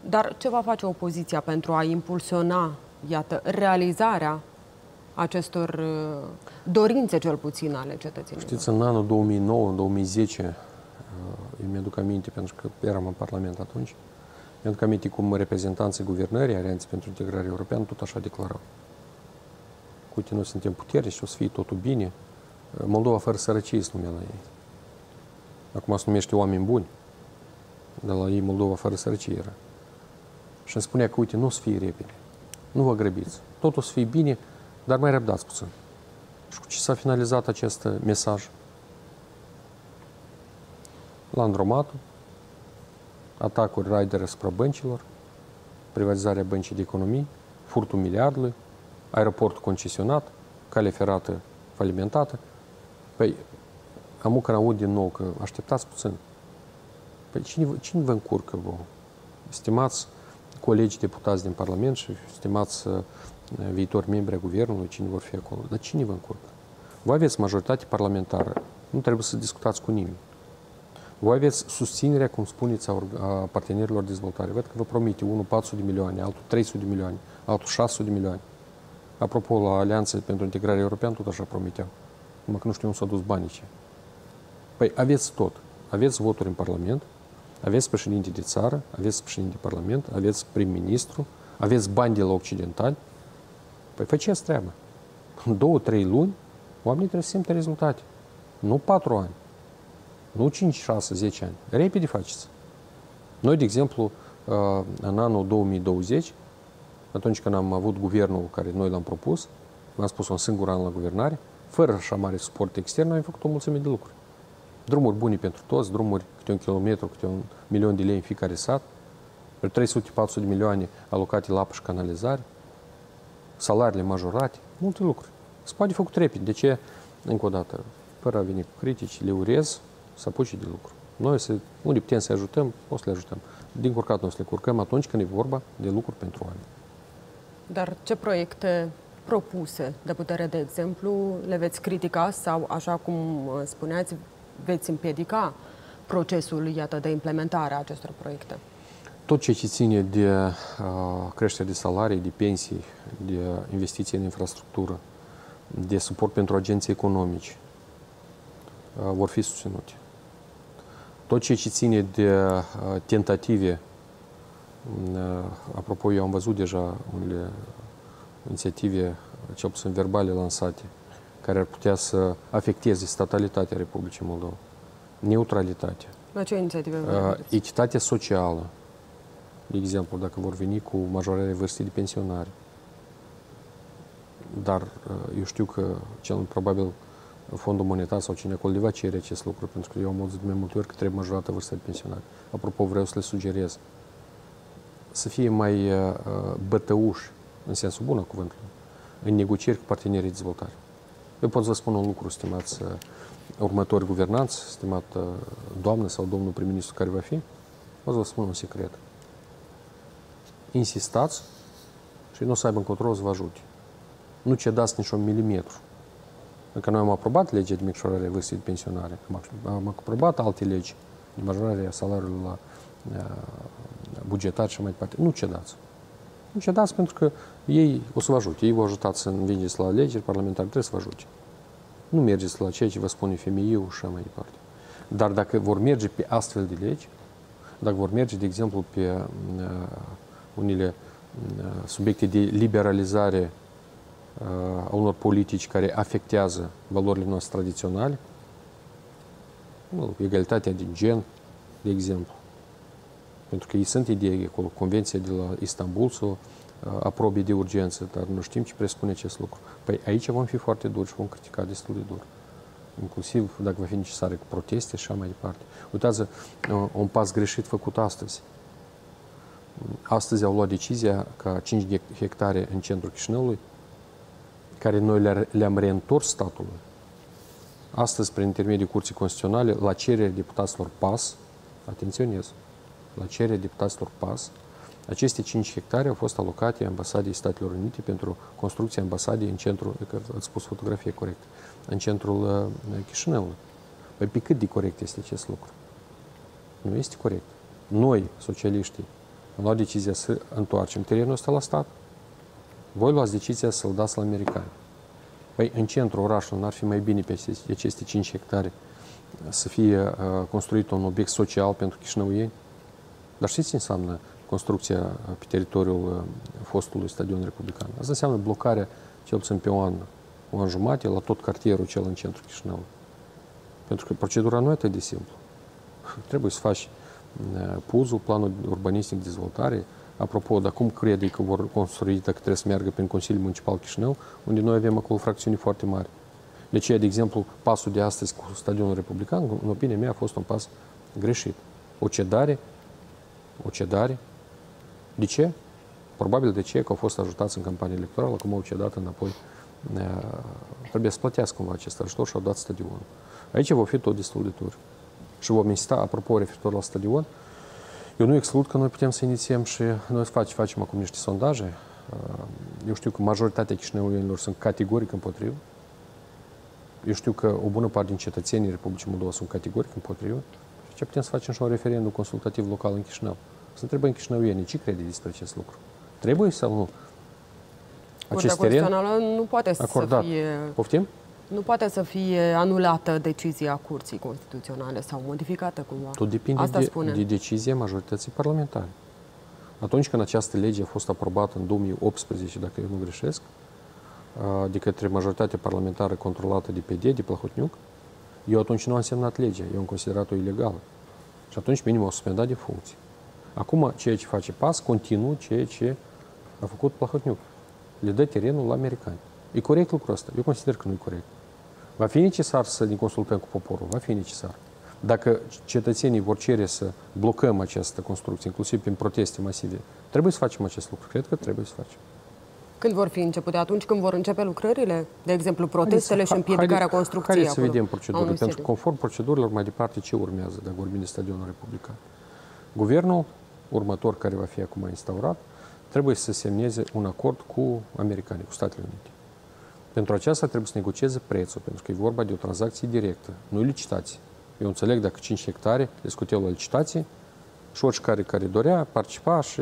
Dar ce va face opoziția pentru a impulsiona, iată, realizarea acestor dorințe, cel puțin, ale cetățenilor? Știți, în anul 2009, în 2010, eu mi-aduc aminte, pentru că eram în Parlament atunci, mi-aduc aminte cum reprezentanții guvernării, Alianța pentru Integrarea Europeană, tot așa declarau. Cu noi suntem puternici, o să fie totul bine. Moldova fără sărăcie se numea la ei. Acum se numește oameni buni, dar la ei Moldova fără sărăcie era. Și îmi spunea că, uite, nu o să fie repede, nu vă grăbiți, tot o să fie bine, dar mai răbdați puțin. Și cu ce s-a finalizat acest mesaj? La Andromatul, atacuri raidere asupra băncilor, privatizarea băncii de economii, furtul miliardului, aeroportul concesionat, cale ferată falimentată. Păi, am că aud din nou că așteptați puțin. Păi, cine vă încurcă vouă? Stimați colegi deputați din Parlament și stimați viitori membri a Guvernului, cine vor fi acolo. Dar cine vă încurcă? Voi aveți majoritate parlamentară. Nu trebuie să discutați cu nimeni. Voi aveți susținerea, cum spuneți, a partenerilor de dezvoltare. Văd că vă promite unul 400 de milioane, altul 300 de milioane, altul 600 de milioane. Apropo, la Alianța pentru Integrarea Europeană tot așa promiteau. Numai că nu știu unde s-au dus banii ce. Păi aveți tot. Aveți voturi în Parlament, aveți președinte de țară, aveți președinte de Parlament, aveți prim-ministru, aveți bani de la occidentali. Păi faceți treaba. În 2-3 luni oamenii trebuie să simtă rezultate. Nu 4 ani. Nu 5, 6, 10 ani. Repede faceți. Noi, de exemplu, în anul 2020, atunci când am avut guvernul care noi l-am propus, l-am spus un singur an la guvernare, fără așa mare suport extern, am făcut o mulțime de lucruri. Drumuri bune pentru toți, drumuri câte un kilometru, câte un milion de lei în fiecare sat, 300-400 de milioane alocate la apă și canalizare, salariile majorate, multe lucruri. Se poate făcut repede. De ce? Încă o dată, fără a veni cu critici, le urez să apuce de lucru. Noi, unde putem să ajutăm, o să le ajutăm. Din curcat noi să le curcăm atunci când e vorba de lucruri pentru oameni. Dar ce proiecte propuse de putere, de exemplu, le veți critica sau, așa cum spuneați, veți împiedica procesul, iată, de implementare a acestor proiecte? Tot ce ține de creștere de salarii, de pensii, de investiții în infrastructură, de suport pentru agenții economici, vor fi susținute. Tot ce ține de tentative. Apropo, eu am văzut deja unele inițiative, cel puțin verbale, lansate, care ar putea să afecteze statalitatea Republicii Moldova, neutralitatea, echitatea socială, de exemplu, dacă vor veni cu majorarea vârstei de pensionare. Dar eu știu că cel probabil Fondul Monetar sau cine acolo va cere acest lucru, pentru că eu am auzit mai multe ori că trebuie majorată vârsta de pensionare. Apropo, vreau să le sugerez să fie mai bătăuși, în sensul bun al cuvântului, în negocieri cu partenerii de dezvoltare. Eu pot să vă spun un lucru, stimați următori guvernanți, stimată doamnă sau domnul prim-ministru care va fi, pot să vă spun un secret. Insistați și nu o să aibă în control să vă ajute. Nu cedați nici un milimetru. Dacă noi am aprobat legea de micșorare a vârstei de pensionare, am aprobat alte legi de majorare a salariului la bugetar și mai departe. Nu cedați. Nu cedați pentru că ei o să vă ajute. Ei vă ajutați în vingeți la alegeri parlamentare, trebuie să vă ajute. Nu mergeți la ceea ce vă spune femeiul și mai departe. Dar dacă vor merge pe astfel de legi, dacă vor merge, de exemplu, pe unele subiecte de liberalizare a unor politici care afectează valorile noastre tradiționale, egalitatea de gen, de exemplu, pentru că ei sunt idei acolo, Convenția de la Istanbul s-o aprobe de urgență, dar nu știm ce presupune acest lucru. Păi aici vom fi foarte duri și vom critica destul de dur. Inclusiv dacă va fi necesare cu proteste și așa mai departe. Uitați-vă, un pas greșit făcut astăzi. Astăzi au luat decizia ca 5 hectare în centrul Chișinăului, care noi le-am reîntors statului. Astăzi, prin intermediul Curții Constituționale, la cererea deputaților PAS, atenționez, la cererea deputaților PAS, aceste 5 hectare au fost alocate Ambasadei Statelor Unite pentru construcția ambasadei în centrul, că ați spus fotografie corectă, în centrul Chișinăului. Păi pe cât de corect este acest lucru? Nu este corect. Noi, socialiștii, am luat decizia să întoarcem terenul ăsta la stat. Voi luați decizia să-l dați la americani. Păi în centrul orașului n-ar fi mai bine pe aceste 5 hectare să fie construit un obiect social pentru chișinăuieni? Dar știți ce înseamnă construcția pe teritoriul fostului Stadion Republican? Asta înseamnă blocarea, cel puțin pe o an jumate, la tot cartierul cel în centrul Chișinăului. Pentru că procedura nu e atât de simplu. Trebuie să faci PUZ-ul, Planul Urbanistic de Dezvoltare. Apropo, dar cum crede că vor construi dacă trebuie să meargă prin Consiliul Municipal Chișinău, unde noi avem acolo fracțiuni foarte mari. De aceea, de exemplu, pasul de astăzi cu Stadionul Republican, în opinia mea, a fost un pas greșit. O cedare. De ce? Probabil de ce că au fost ajutați în campanie electorală, cum au cedat înapoi. Trebuie să plătească cumva acest ajutor și au dat stadionul. Aici vor fi tot destul de dur. Și vom insista, apropo, referitor la stadion, eu nu exclud că noi putem să inițiem și noi facem acum niște sondaje. Eu știu că majoritatea chișinăuienilor sunt categoric împotrivă. Eu știu că o bună parte din cetățenii Republicii Moldova sunt categoric împotrivă. Și ce putem să facem și un referendum consultativ local în Chișinău? Să întrebăm chișinăuienii ce crede despre acest lucru. Trebuie sau nu? Acest teren nu poate acordat. Să fie... Poftim? Nu poate să fie anulată decizia Curții Constituționale sau modificată cumva. Tot depinde de decizia majorității parlamentare. Atunci când această lege a fost aprobată în 2018, dacă eu nu greșesc, de către majoritatea parlamentară controlată de PD, de Plahotniuc, eu atunci nu am semnat legea, eu am considerat-o ilegală. Și atunci minim o suspendat de funcție. Acum, ceea ce face PAS, continuă ceea ce a făcut Plahotniuc. Le dă terenul la americani. E corect lucrul ăsta? Eu consider că nu e corect. Va fi necesar să ne consultăm cu poporul? Va fi necesar. Dacă cetățenii vor cere să blocăm această construcție, inclusiv prin proteste masive, trebuie să facem acest lucru. Cred că trebuie să facem. Când vor fi începute? Atunci când vor începe lucrările? De exemplu, protestele și împiedicarea construcției. Haideți să vedem procedurile. Pentru că conform procedurilor, mai departe, ce urmează dacă vorbim de Stadionul Republican? Guvernul următor, care va fi acum instaurat, trebuie să semneze un acord cu americanii, cu Statele Unite. Pentru aceasta trebuie să negocieze prețul, pentru că e vorba de o tranzacție directă, nu licitație. Eu înțeleg dacă 5 hectare le scuteau la licitație și oricare care dorea participa și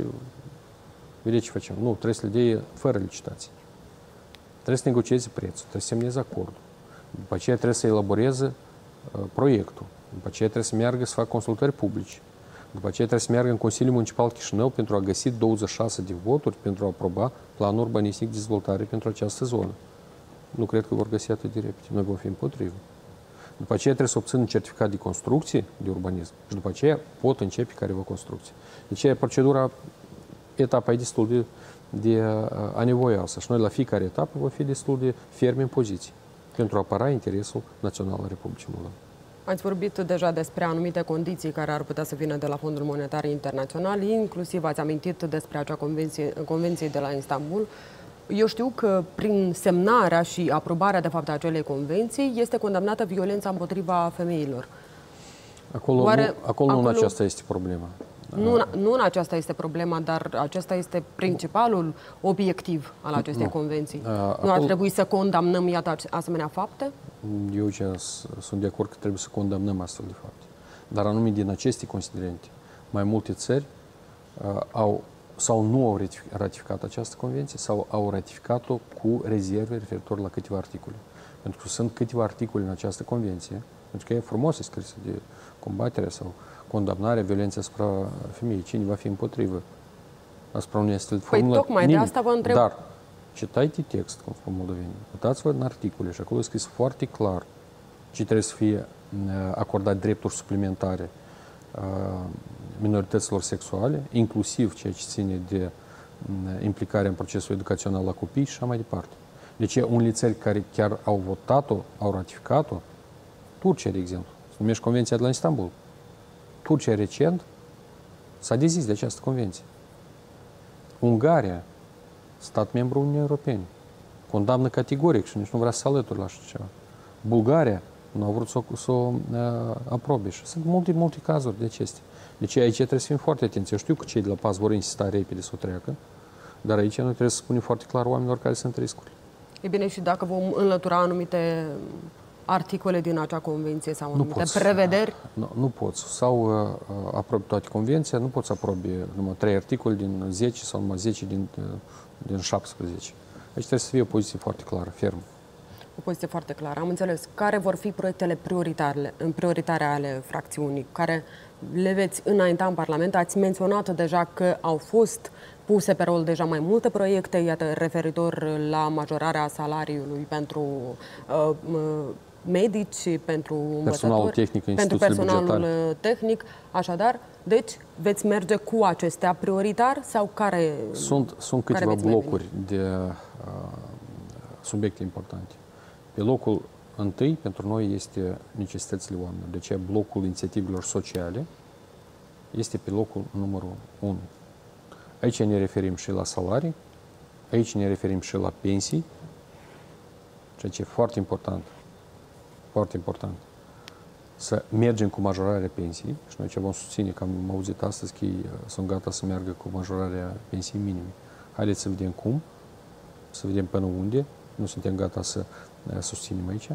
vede ce facem. Nu, trebuie să le dea fără licitație. Trebuie să negocieze prețul, trebuie să semneze acordul. După aceea trebuie să elaboreze proiectul. După aceea trebuie să meargă să facă consultări publice. După aceea trebuie să meargă în Consiliul Municipal Chișinău pentru a găsi 26 de voturi pentru a aproba planul urbanistic de dezvoltare pentru această zonă. Nu cred că vor găsi atât de repede. Noi vom fi împotrivă. După aceea trebuie să obținem certificat de construcție, de urbanism, și după aceea pot începe careva construcție. Deci procedura, etapa e destul de anevoioasă și noi la fiecare etapă vom fi destul de fermi în poziție pentru a apăra interesul național al Republicii Moldova. Ați vorbit deja despre anumite condiții care ar putea să vină de la Fondul Monetar Internațional, inclusiv ați amintit despre acea convenție de la Istanbul. Eu știu că prin semnarea și aprobarea, de fapt, a acelei convenții este condamnată violența împotriva femeilor. Acolo nu în aceasta este problema. Nu în aceasta este problema, dar acesta este principalul obiectiv al acestei convenții. Nu ar trebui să condamnăm, iată, asemenea fapte? Eu sunt de acord că trebuie să condamnăm astfel de fapte. Dar anume din aceste considerente, mai multe țări sau nu au ratificat această convenție sau au ratificat-o cu rezerve referitor la câteva articole. Pentru că sunt câteva articole în această convenție, pentru că e frumos e scris de combaterea sau condamnarea violenței asupra femeii. Cine va fi împotrivă? Asupra unei este formulă. Păi tocmai de asta vă întreb. Dar citați text, cum spun moldovenii. Uitați-vă în articole și acolo e scris foarte clar ce trebuie să fie acordat drepturi suplimentare minorităților sexuale, inclusiv ceea ce ține de implicarea în procesul educațional la copii și așa mai departe. Deci unele țări care chiar au votat-o, au ratificat-o, Turcia, de exemplu, se numește Convenția de la Istanbul. Turcia recent s-a dezis de această convenție. Ungaria, stat membru Uniunii Europene, condamnă categoric și nici nu vrea să se alăture la așa ceva. Bulgaria nu a vrut să o aprobe și sunt multe cazuri de acestea. Deci aici trebuie să fim foarte atenți. Eu știu că cei de la PAS vor insista repede să o treacă, dar aici noi trebuie să spunem foarte clar oamenilor care sunt riscurile. E bine, și dacă vom înlătura anumite articole din acea convenție sau anumite prevederi? Nu poți. Sau aprobi toate convenția, nu poți aprobi numai 3 articole din 10 sau numai 10 din 17. Aici trebuie să fie o poziție foarte clară, fermă. O poziție foarte clară. Am înțeles. Care vor fi proiectele prioritare ale fracțiunii? Care le veți înainta în Parlament? Ați menționat deja că au fost puse pe rol deja mai multe proiecte, iată, referitor la majorarea salariului pentru medici, pentru învățători, pentru personalul tehnic. Așadar, deci veți merge cu acestea prioritar sau care? Sunt câteva blocuri de subiecte importante. Pe locul întâi, pentru noi, este necesitățile oamenilor. De aceea, blocul inițiativelor sociale este pe locul numărul 1. Aici ne referim și la salarii, aici ne referim și la pensii, ceea ce e foarte important. Foarte important. Să mergem cu majorarea pensiei și noi ce vom susține, că am auzit astăzi că sunt gata să meargă cu majorarea pensiei minime. Haideți să vedem cum, să vedem până unde, nu suntem gata să susținem aici.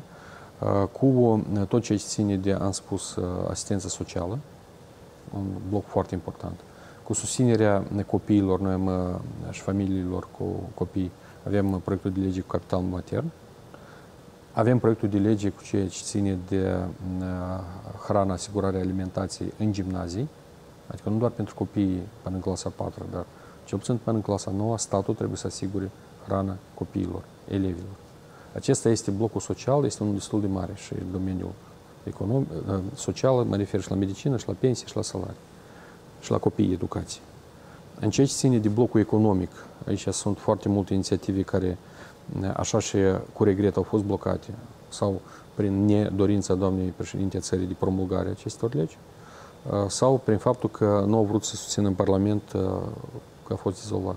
Cu tot ce ține de, am spus, asistența socială, un bloc foarte important. Cu susținerea copiilor, noi am, și familiilor cu copii, avem proiectul de lege cu capital matern, avem proiectul de lege cu ceea ce ține de hrana, asigurarea alimentației în gimnazii, adică nu doar pentru copiii până în clasa 4, dar cel puțin până în clasa 9, statul trebuie să asigure hrana copiilor, elevilor. Acesta este blocul social, este unul destul de mare și în domeniul social, mă refer și la medicină, și la pensie, și la salarii, și la copii, educație. În ceea ce ține de blocul economic, aici sunt foarte multe inițiative care, așa și cu regret, au fost blocate sau prin nedorința doamnei președinte a țării de promulgare acestor legi, sau prin faptul că nu au vrut să susțină în Parlament că a fost dizolvat.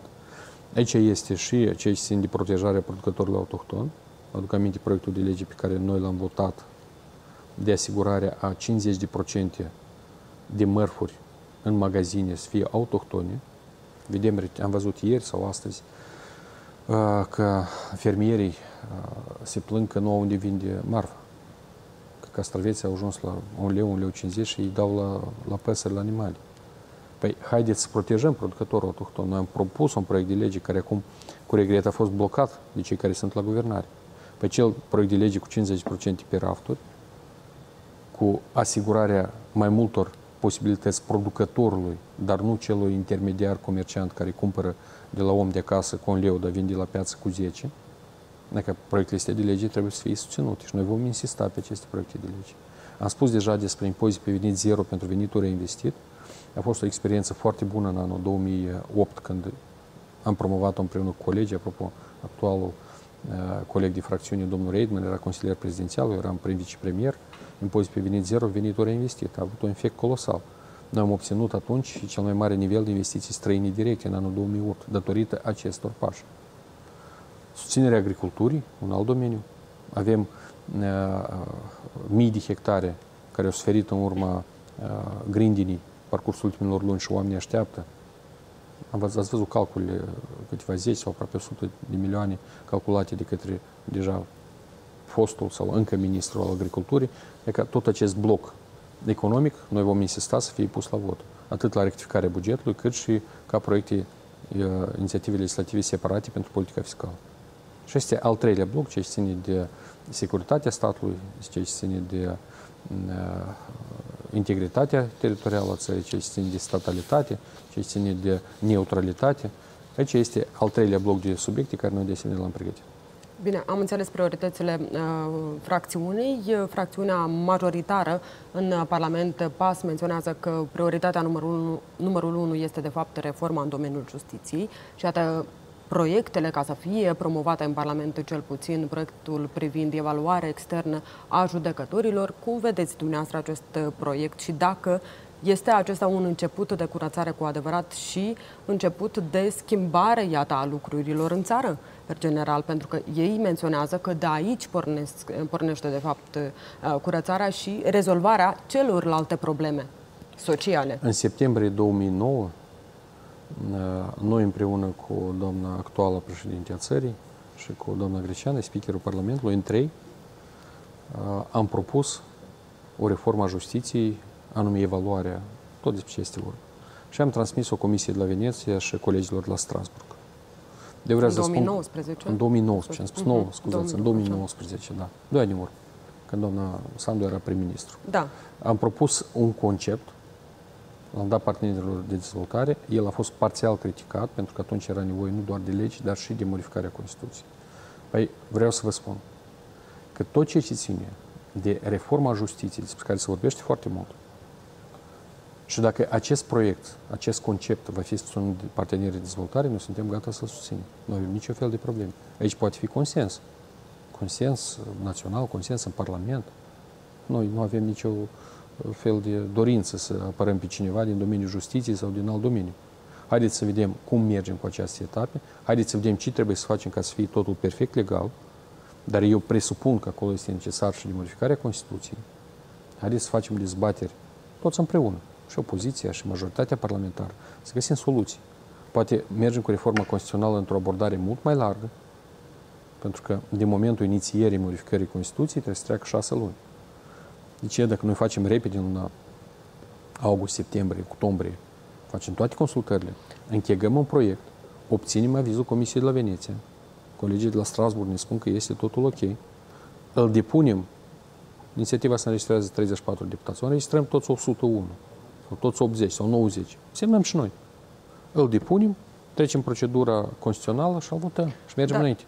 Aici este și ceea ce ține de protejarea producătorilor autohtoni. Aduc aminte proiectul de lege pe care noi l-am votat de asigurarea a 50% de mărfuri în magazine să fie autohtone. Vedem, am văzut ieri sau astăzi că fermierii se plâng că nu au unde vinde marfă. Că castraveții au ajuns la 1 leu, 1,50 lei și îi dau la păsări, la animale. Păi, haideți să protejăm producătorul autohton. Noi am propus un proiect de lege care acum, cu regret, a fost blocat de cei care sunt la guvernare. Pe cel proiect de lege cu 50% pe rafturi, cu asigurarea mai multor posibilități producătorului, dar nu celui intermediar comerciant care cumpără de la om de acasă cu 1 leu, dar vinde la piață cu 10. Dacă proiectele astea de lege trebuie să fie susținute și noi vom insista pe aceste proiecte de lege. Am spus deja despre impozit pe venit zero pentru venitul reinvestit. A fost o experiență foarte bună în anul 2008 când am promovat-o împreună cu colegii, apropo, actualul coleg de fracțiune, domnul Reidman, era consilier prezidențial, eu eram vicepremier, impozit pe venit zero, venitul reinvestit. A avut un efect colosal. Noi am obținut atunci cel mai mare nivel de investiții străine directe în anul 2008, datorită acestor pași. Susținerea agriculturii, un alt domeniu. Avem mii de hectare care au suferit în urma grindinii, parcursul ultimilor luni și oamenii așteaptă. Ați văzut calculele, câteva zeci sau aproape 100 de milioane calculate de către deja fostul sau încă ministrul al agriculturii, e că tot acest bloc economic noi vom insista să fie pus la vot. atât la rectificarea bugetului, cât și ca proiecte, inițiative legislative separate pentru politica fiscală. Și este al treilea bloc, ceea ce ține de securitatea statului, ceea ce ține de integritatea teritorială a țării, ceea ce ține de statalitate, ceea ce ține de neutralitate. Aici este al treilea bloc de subiecte care noi de asemenea l-am pregătit. Bine, am înțeles prioritățile fracțiunii. Fracțiunea majoritară în Parlament, PAS, menționează că prioritatea numărul 1 este, de fapt, reforma în domeniul justiției. Și iată, proiectele, ca să fie promovate în Parlament, cel puțin proiectul privind evaluarea externă a judecătorilor. Cum vedeți dumneavoastră acest proiect și dacă este acesta un început de curățare cu adevărat și început de schimbare, iată, a lucrurilor în țară, în general, pentru că ei menționează că de aici pornește, de fapt, curățarea și rezolvarea celorlalte probleme sociale. În septembrie 2009, noi împreună cu doamna actuală președinte a țării și cu doamna Greceanîi, speakerul Parlamentului, în trei, am propus o reformă a justiției, anume evaluarea, tot despre ce este vorba. Și am transmis o comisie de la Veneția și colegilor de la Strasburg. De vreau să spun, în 2019? În 2019, am spus 9, scuzați, în 2019, da. 2 ani în urmă, când doamna Sandu era prim-ministru. Da. Am propus un concept, l-am dat partenerilor de dezvoltare, el a fost parțial criticat, pentru că atunci era nevoie nu doar de legi, dar și de modificarea Constituției. Păi vreau să vă spun că tot ce ține de reforma justiției, despre care se vorbește foarte mult, și dacă acest proiect, acest concept va fi susținut de partenerii de dezvoltare, noi suntem gata să-l susținem. Nu avem niciun fel de probleme. Aici poate fi consens. Consens național, consens în Parlament. Noi nu avem niciun fel de dorință să apărăm pe cineva din domeniul justiției sau din alt domeniu. Haideți să vedem cum mergem cu aceste etape. Haideți să vedem ce trebuie să facem ca să fie totul perfect legal. Dar eu presupun că acolo este necesar și de modificarea Constituției. Haideți să facem dezbateri toți împreună. Și opoziția și majoritatea parlamentară, să găsim soluții. Poate mergem cu reforma constituțională într-o abordare mult mai largă, pentru că din momentul inițierii modificării Constituției trebuie să treacă 6 luni. Deci, dacă noi facem repede în august, septembrie, octombrie, facem toate consultările, închegăm un proiect, obținem avizul Comisiei de la Veneția, colegii de la Strasburg ne spun că este totul ok, îl depunem, inițiativa se înregistrează 34 deputați, o înregistrăm toți 101. Sau toți 80 sau 90. Semnăm și noi. Îl depunem, trecem procedura constituțională și îl votăm și mergem înainte.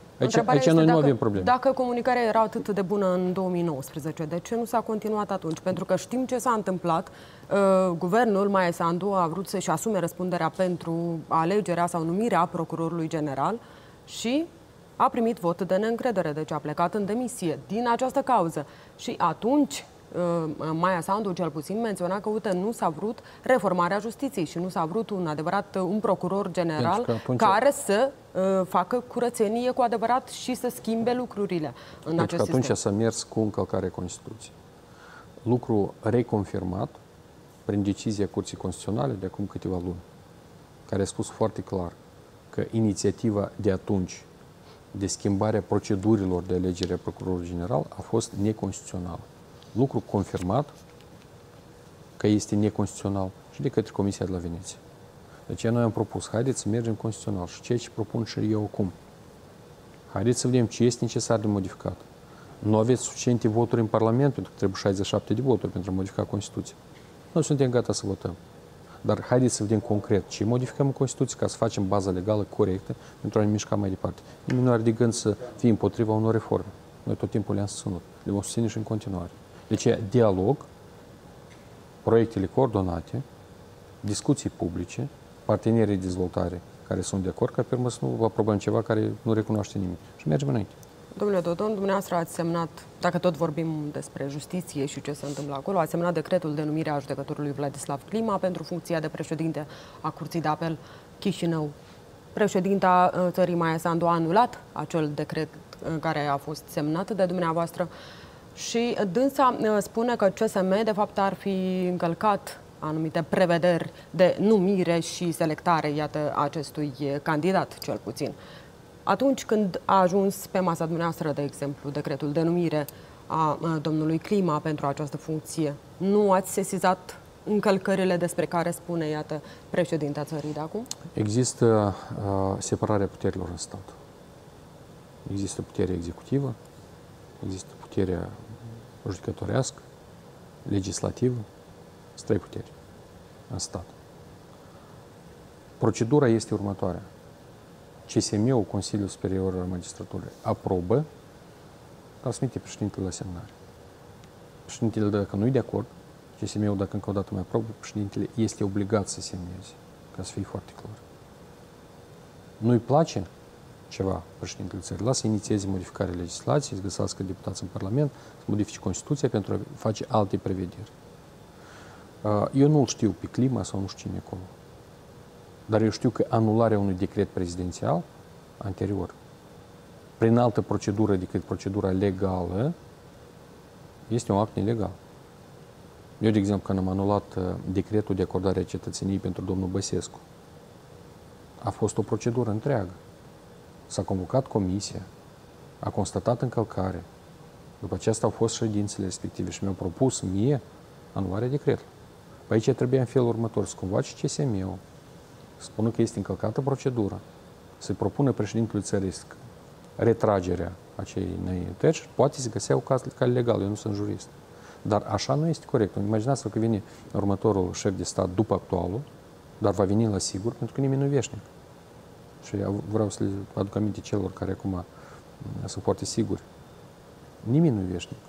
Aici noi nu avem probleme. Dacă comunicarea era atât de bună în 2019, de ce nu s-a continuat atunci? Pentru că știm ce s-a întâmplat. Guvernul Maia Sandu a vrut să-și asume răspunderea pentru alegerea sau numirea procurorului general și a primit vot de neîncredere. Deci a plecat în demisie din această cauză. Și atunci Maia Sandu, cel puțin, menționa că, uite, nu s-a vrut reformarea justiției și nu s-a vrut un procuror general care să facă curățenie cu adevărat și să schimbe lucrurile în acest sistem. Atunci s-a mers cu încălcarea Constituției. Lucru reconfirmat prin decizia Curții Constituționale de acum câteva luni, care a spus foarte clar că inițiativa de atunci de schimbarea procedurilor de alegere a procurorului general a fost neconstituțională. Lucru confirmat că este neconstituțional și de către Comisia de la Veneția. Deci noi am propus, haideți să mergem constituțional și ceea ce propun și eu acum. Haideți să vedem ce este necesar de modificat. Nu aveți suficiente voturi în Parlament, pentru că trebuie 67 de voturi pentru a modifica Constituția. Noi suntem gata să votăm. Dar haideți să vedem concret ce modificăm în Constituție ca să facem baza legală corectă pentru a ne mișca mai departe. Nimeni nu are de gând să fie împotriva unor reforme. Noi tot timpul le-am susținut. Le vom susține și în continuare. Deci, dialog, proiectele coordonate, discuții publice, partenerii de dezvoltare care sunt de acord, ca pe urmă să nu aprobăm ceva care nu recunoaște nimeni. Și mergem înainte. Domnule Dodon, dumneavoastră ați semnat, dacă tot vorbim despre justiție și ce se întâmplă acolo, ați semnat decretul de numire a judecătorului Vladislav Clima pentru funcția de președinte a Curții de Apel Chișinău. Președinta țării Maia Sandu a anulat acel decret care a fost semnat de dumneavoastră. Și dânsa spune că CSM, de fapt, ar fi încălcat anumite prevederi de numire și selectare, iată, acestui candidat, cel puțin. Atunci când a ajuns pe masa dumneavoastră, de exemplu, decretul de numire a domnului Clima pentru această funcție, nu ați sesizat încălcările despre care spune, iată, președinta țării de acum? Există separarea puterilor în stat. Există puterea executivă, există puterea judecătorească, legislativă, sunt trei puteri în stat. Procedura este următoarea. CSM-ul, Consiliul Superior al Magistraturii, aprobă, transmite președintele la semnare. Președintele, dacă nu e de acord, CSM-ul, dacă încă o dată mai aprobă, președintele este obligat să semneze, ca să fie foarte clar. Nu-i place ceva președintele țării, lasă să inițieze modificarea legislației, să găsească deputați în Parlament, să modifice Constituția pentru a face alte prevederi. Eu nu-l știu pe Clima sau nu știu cine acolo. Dar eu știu că anularea unui decret prezidențial anterior, prin altă procedură decât procedura legală, este un act ilegal. Eu, de exemplu, când am anulat decretul de acordare a cetățeniei pentru domnul Băsescu, a fost o procedură întreagă. S-a convocat comisia, a constatat încălcare. După aceasta au fost ședințele respective și mi-au propus mie anularea decretului. Pe aici trebuia în felul următor să convoace CSM-ul, spună că este încălcată procedura, se propună președintelui țării retragerea acelei înaintări, poate să găsea o cale legală, eu nu sunt jurist. Dar așa nu este corect. Imaginați-vă că vine următorul șef de stat după actualul, dar va veni la sigur, pentru că nimeni nu e veșnic. Și vreau să le aduc aminte celor care acum sunt foarte siguri. Nimeni nu e veșnic.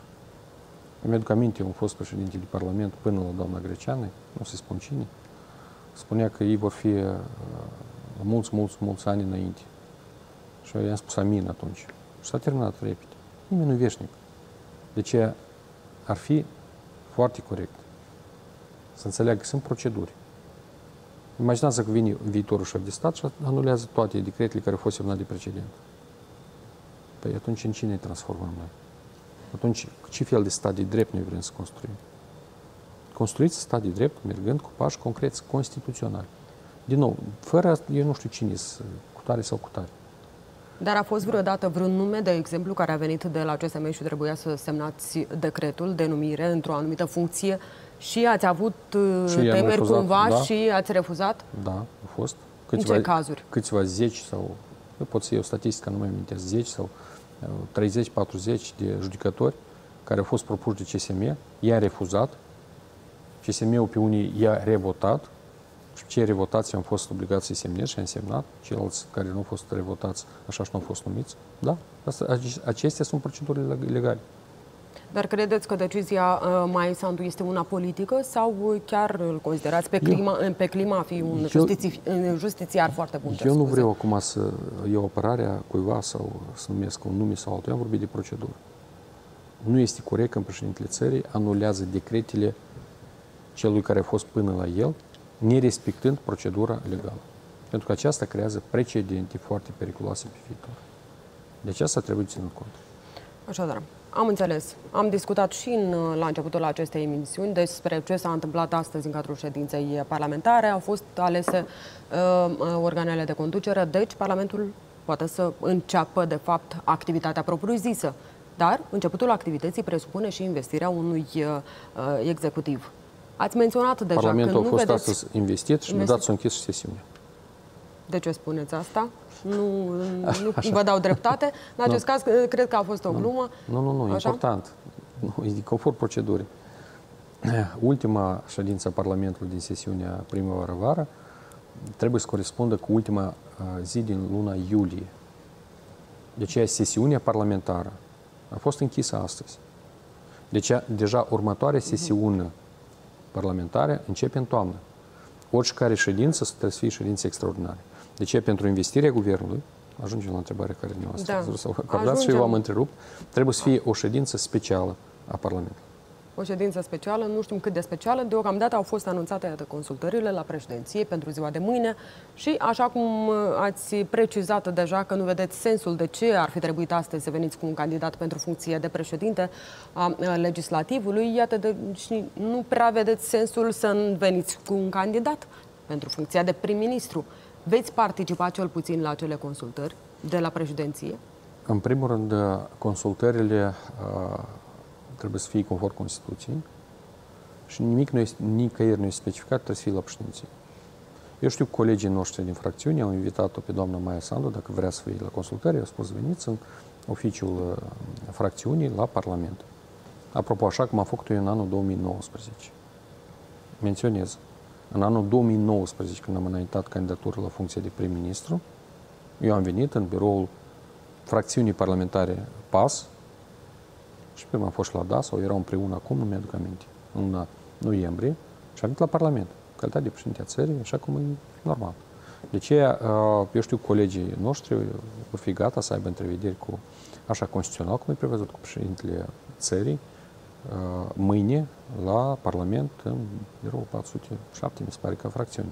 Îmi aduc aminte, un fost președinte de Parlament până la doamna Greceanîi, nu se spun cine, spunea că ei vor fi mulți ani înainte. Și eu i-am spus amin atunci. Și s-a terminat repede. Nimeni nu veșnic. Deci ar fi foarte corect să înțeleagă că sunt proceduri. Imaginați că vine viitorul șef de stat și anulează toate decretele care au fost semnate de precedent. Păi atunci în cine ne transformăm noi? Atunci ce fel de stat de drept noi vrem să construim? Construiți stat de drept mergând cu pași concreți constituționali. Din nou, fără, eu nu știu cine sunt, cu tare sau cu tare. Dar a fost vreodată vreun nume, de exemplu, care a venit de la CSM și trebuia să semnați decretul de numire într-o anumită funcție și ați avut temeri cumva, da, și ați refuzat? Da, a fost. Câțiva, în ce cazuri? Câțiva zeci sau, nu pot să iau statistica, nu mai amintesc, 10 sau 30-40 de judecători care au fost propuși de CSM, i-a refuzat, CSM-ul pe unii i-a revotat, și cei revotați am fost obligați să-i semneze și am semnat, ceilalți care nu au fost revotați așa și nu au fost numiți. Da, acestea sunt procedurile legale. Dar credeți că decizia Maia Sandu este una politică sau chiar îl considerați pe Clima a fi un justițiar foarte bun? Eu nu vreau acum să iau apărarea cuiva sau să numesc un nume sau altul. Eu am vorbit de procedură. Nu este corect că președintele țării anulează decretele celui care a fost până la el, nerespectând procedura legală. Pentru că aceasta creează precedente foarte periculoase pe viitor. De aceasta trebuie ținut cont. Așadar, am înțeles. Am discutat și la începutul acestei emisiuni despre ce s-a întâmplat astăzi în cadrul ședinței parlamentare. Au fost alese organele de conducere, deci Parlamentul poate să înceapă, de fapt, activitatea propriu-zisă. Dar începutul activității presupune și investirea unui executiv. Ați menționat deja Parlamentul că nu vedeți... Parlamentul a fost astăzi investit și mi-a dat să închis sesiunea. De ce spuneți asta? Nu vă dau dreptate. În acest caz, cred că a fost o glumă. Nu, așa? Important. Nu, e conform procedurii. Ultima ședință a Parlamentului din sesiunea primăvară-vară trebuie să corespundă cu ultima zi din luna iulie. Deci, sesiunea parlamentară a fost închisă astăzi. Deci, deja următoarea sesiune parlamentare începe în toamnă. Oricare ședință trebuie să fie ședințe extraordinare. De ce? Pentru investirea guvernului, ajungem la întrebarea care dumneavoastră s-a acordat și eu v-am întrerupt, trebuie să fie o ședință specială a Parlamentului. O ședință specială, nu știm cât de specială, deocamdată au fost anunțate, iată, consultările la președinție pentru ziua de mâine și așa cum ați precizat deja că nu vedeți sensul de ce ar fi trebuit astăzi să veniți cu un candidat pentru funcție de președinte a legislativului, iată, și nu prea vedeți sensul să veniți cu un candidat pentru funcția de prim-ministru. Veți participa cel puțin la acele consultări de la președinție? În primul rând, consultările trebuie să fie conform Constituției Și nimic nu este, nicăieri nu este specificat, trebuie să fie la președinție. Eu știu că colegii noștri din fracțiune au invitat-o pe doamna Maia Sandu, dacă vrea să fie la consultare, eu spus veniți în oficiul fracțiunii la Parlament. Apropo, așa cum a făcut-o în anul 2019. Menționez, în anul 2019, când am înaintat candidatură la funcție de prim-ministru, eu am venit în biroul fracțiunii parlamentare PAS și pe m-am fost la DAS, sau erau împreună acum, nu mi-aduc aminte, în noiembrie, și am venit la Parlament, calitate de președinte a țării, așa cum e normal. De aceea, eu știu colegii noștri vor fi gata să aibă întrevederi cu, așa constituțional, cum e prevăzut, cu președintele țării, mâine la Parlament, în birou 407, mi se pare că fracțiune.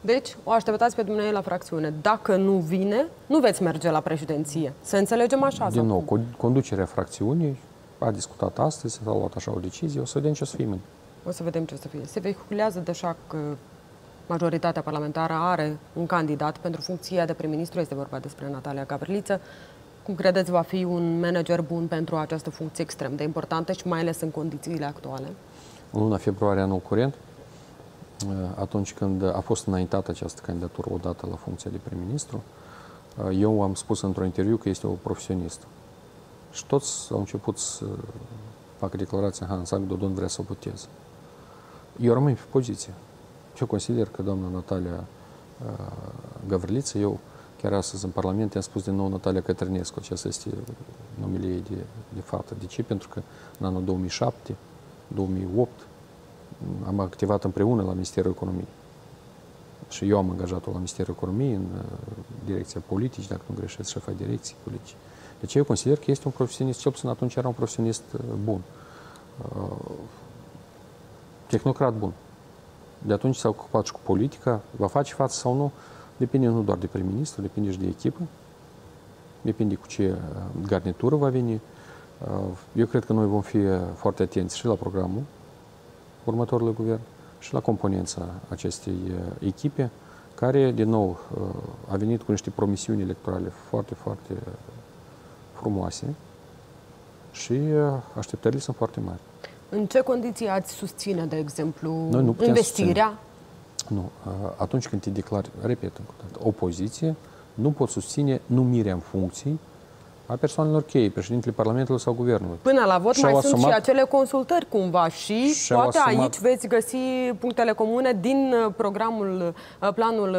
Deci, o așteptați pe dumneavoastră la fracțiune. Dacă nu vine, nu veți merge la președinție. Să înțelegem așa. Din nou, conducerea fracțiunii a discutat astăzi, s-a luat așa o decizie, o să vedem ce o să fie mâine. O să vedem ce o să fie. Se vehiculează deja că majoritatea parlamentară are un candidat pentru funcția de prim-ministru, este vorba despre Natalia Gavriliță. Cum credeți, va fi un manager bun pentru această funcție extrem de importantă și mai ales în condițiile actuale? În luna februarie anul curent, atunci când a fost înaintată această candidatură odată la funcția de prim-ministru, eu am spus într-un interviu că este o profesionistă. Și toți au început să facă declarația, înseamnă că Dodon vrea să o voteze. Eu rămân pe poziție. Eu consider că doamna Natalia Gavriliță, eu chiar astăzi în Parlament i-am spus din nou Natalia Cătrănescu, acesta este numele ei de fapt. De ce? Pentru că în anul 2007, 2008, am activat împreună la Ministerul Economiei. Și eu am angajat-o la Ministerul Economiei, în direcția politici, dacă nu greșesc, șefa direcției politici. Deci eu consider că este un profesionist, cel puțin atunci era un profesionist bun. Tehnocrat bun. De atunci s-a ocupat și cu politica, va face față sau nu, depinde nu doar de prim-ministru, depinde și de echipă, depinde cu ce garnitură va veni. Eu cred că noi vom fi foarte atenți și la programul următorului guvern și la componența acestei echipe, care, din nou, a venit cu niște promisiuni electorale foarte, foarte frumoase și așteptările sunt foarte mari. În ce condiții ați susține, de exemplu, investirea? Nu. Atunci când te declari, repet încă o dată, opoziție, nu pot susține numirea în funcții a persoanelor cheie, președintele Parlamentului sau Guvernului. Până la vot mai sunt și acele consultări cumva și poate aici veți găsi punctele comune din programul, planul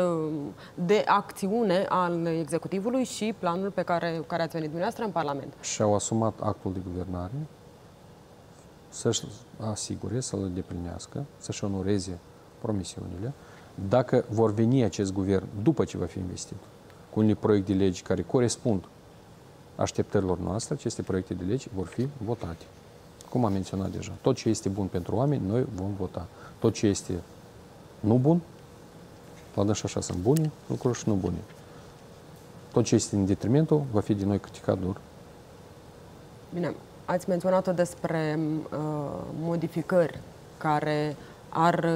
de acțiune al executivului și planul pe care ați venit dumneavoastră în Parlament. Și-au asumat actul de guvernare să-și asigure, să-l îndeplinească, să-și onoreze promisiunile, dacă vor veni acest guvern după ce va fi investit cu unele proiecte de legi care corespund așteptărilor noastre, aceste proiecte de legi vor fi votate. Cum am menționat deja, tot ce este bun pentru oameni, noi vom vota. Tot ce este nu bun, la dâns și așa sunt bune lucruri și nu bune. Tot ce este în detrimentul, va fi din noi criticat dur. Bine, ați menționat-o despre modificări care ar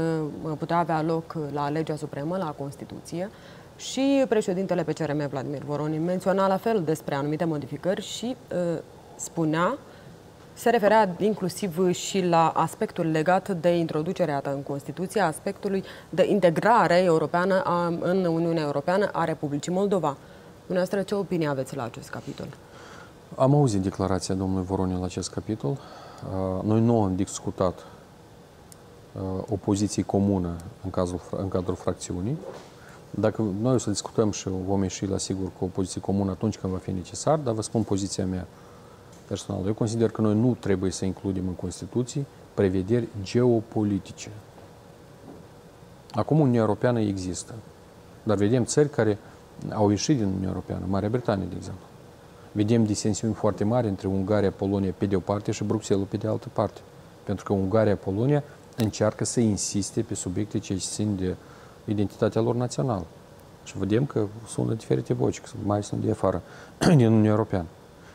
putea avea loc la legea supremă, la Constituție, și președintele PCRM, Vladimir Voronin, menționa la fel despre anumite modificări și spunea, se referea inclusiv și la aspectul legat de introducerea în Constituție, aspectului de integrare europeană în Uniunea Europeană a Republicii Moldova. Dumneavoastră, ce opinie aveți la acest capitol? Am auzit declarația domnului Voronin la acest capitol. Noi nu am discutat o poziție comună în cadrul fracțiunii. Dacă noi o să discutăm și vom ieși la sigur cu o poziție comună atunci când va fi necesar, dar vă spun poziția mea personală. Eu consider că noi nu trebuie să includem în Constituție prevederi geopolitice. Acum Uniunea Europeană există, dar vedem țări care au ieșit din Uniunea Europeană, Marea Britanie, de exemplu. Vedem disensiuni foarte mari între Ungaria, Polonia pe de o parte și Bruxelles pe de altă parte, pentru că Ungaria, Polonia încearcă să insiste pe subiecte ce țin de identitatea lor națională. Și vedem că sună diferite voci, că mai sunt de afară, din Uniunea Europeană.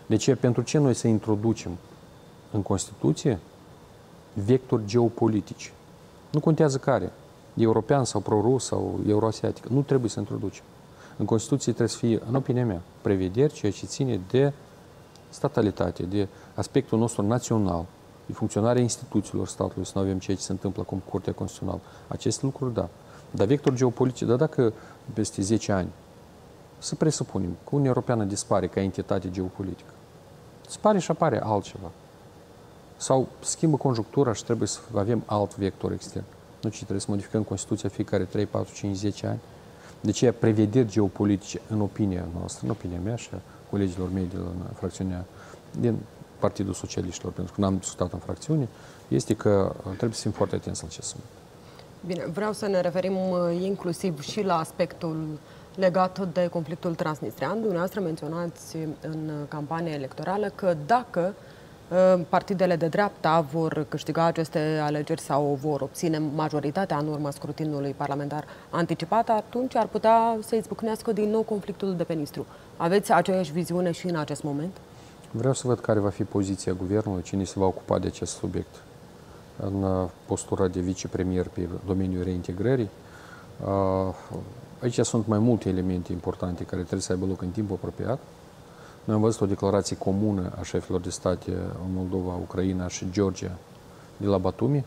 De ce? Pentru ce noi să introducem în Constituție vectori geopolitici? Nu contează care, european sau pro-rus sau euroasiatic, nu trebuie să introducem. În Constituție trebuie să fie, în opinia mea, prevederi ceea ce ține de statalitate, de aspectul nostru național, de funcționarea instituțiilor statului, să nu avem ceea ce se întâmplă acum cu Curtea Constituțională. Aceste lucruri, da. Dar vector geopolitic, dar dacă peste 10 ani, să presupunem că Uniunea Europeană dispare ca entitate geopolitică, dispare și apare altceva. Sau schimbă conjunctura și trebuie să avem alt vector extern. Nu ci trebuie să modificăm Constituția fiecare 3, 4, 5, 10 ani. De aceea, prevederi geopolitice, în opinia noastră, în opinia mea și a colegilor mei de la fracțiunea din Partidul Socialiștilor, pentru că n-am discutat în fracțiune, este că trebuie să fim foarte atenți la ce sunt. Bine, vreau să ne referim inclusiv și la aspectul legat de conflictul transnistrian. Dumneavoastră menționați în campania electorală că dacă partidele de dreapta vor câștiga aceste alegeri sau vor obține majoritatea în urma scrutinului parlamentar anticipat, atunci ar putea să izbucnească din nou conflictul de pe Nistru. Aveți aceeași viziune și în acest moment? Vreau să văd care va fi poziția guvernului, cine se va ocupa de acest subiect. În postura de vicepremier pe domeniul reintegrării, aici sunt mai multe elemente importante care trebuie să aibă loc în timp apropiat. Noi am văzut o declarație comună a șefilor de state în Moldova, Ucraina și Georgia de la Batumi.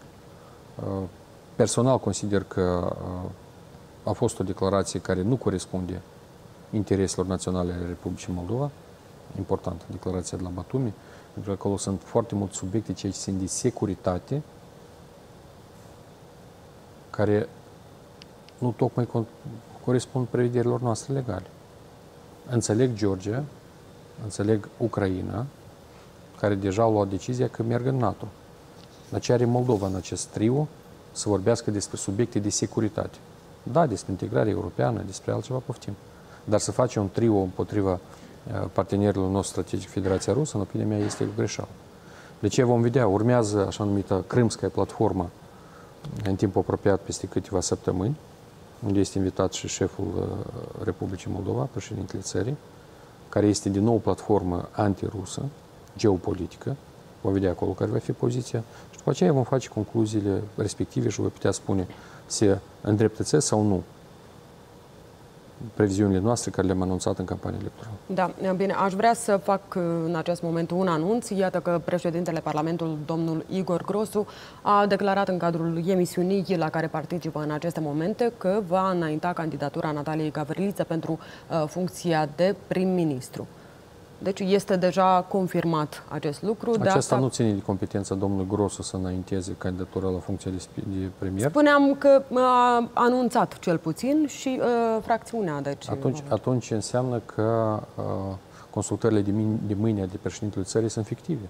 Personal consider că a fost o declarație care nu corespunde intereselor naționale ale Republicii Moldova. Importantă declarația de la Batumi, pentru că acolo sunt foarte multe subiecte ceea ce țin de securitate, care nu tocmai corespund prevederilor noastre legale. Înțeleg Georgia, înțeleg Ucraina, care deja au luat decizia că merg în NATO. Dar ce are Moldova în acest trio să vorbească despre subiecte de securitate? Da, despre integrarea europeană, despre altceva poftim. Dar să face un trio împotriva partenerul nostru strategic, Federația Rusă, în opinia mea, este greșeală. De ce vom vedea? Urmează așa numită Crimscaia platformă în timp apropiat peste câteva săptămâni, unde este invitat și șeful Republicii Moldova, președintele țării, care este din nou o platformă antirusă, geopolitică. Vom vedea acolo care va fi poziția și după aceea vom face concluziile respective și voi putea spune se îndreptățesc sau nu previziunile noastre care le-am anunțat în campania electorală. Da, bine, aș vrea să fac în acest moment un anunț. Iată că președintele Parlamentului, domnul Igor Grosu, a declarat în cadrul emisiunii la care participă în aceste momente că va înainta candidatura Nataliei Gavriliță pentru funcția de prim-ministru. Deci este deja confirmat acest lucru. Aceasta nu ține de competența domnului Grosu să înainteze candidatura la funcția de premier? Spuneam că a anunțat cel puțin și fracțiunea. Deci, atunci înseamnă că consultările de mâine de președintele țării sunt fictive.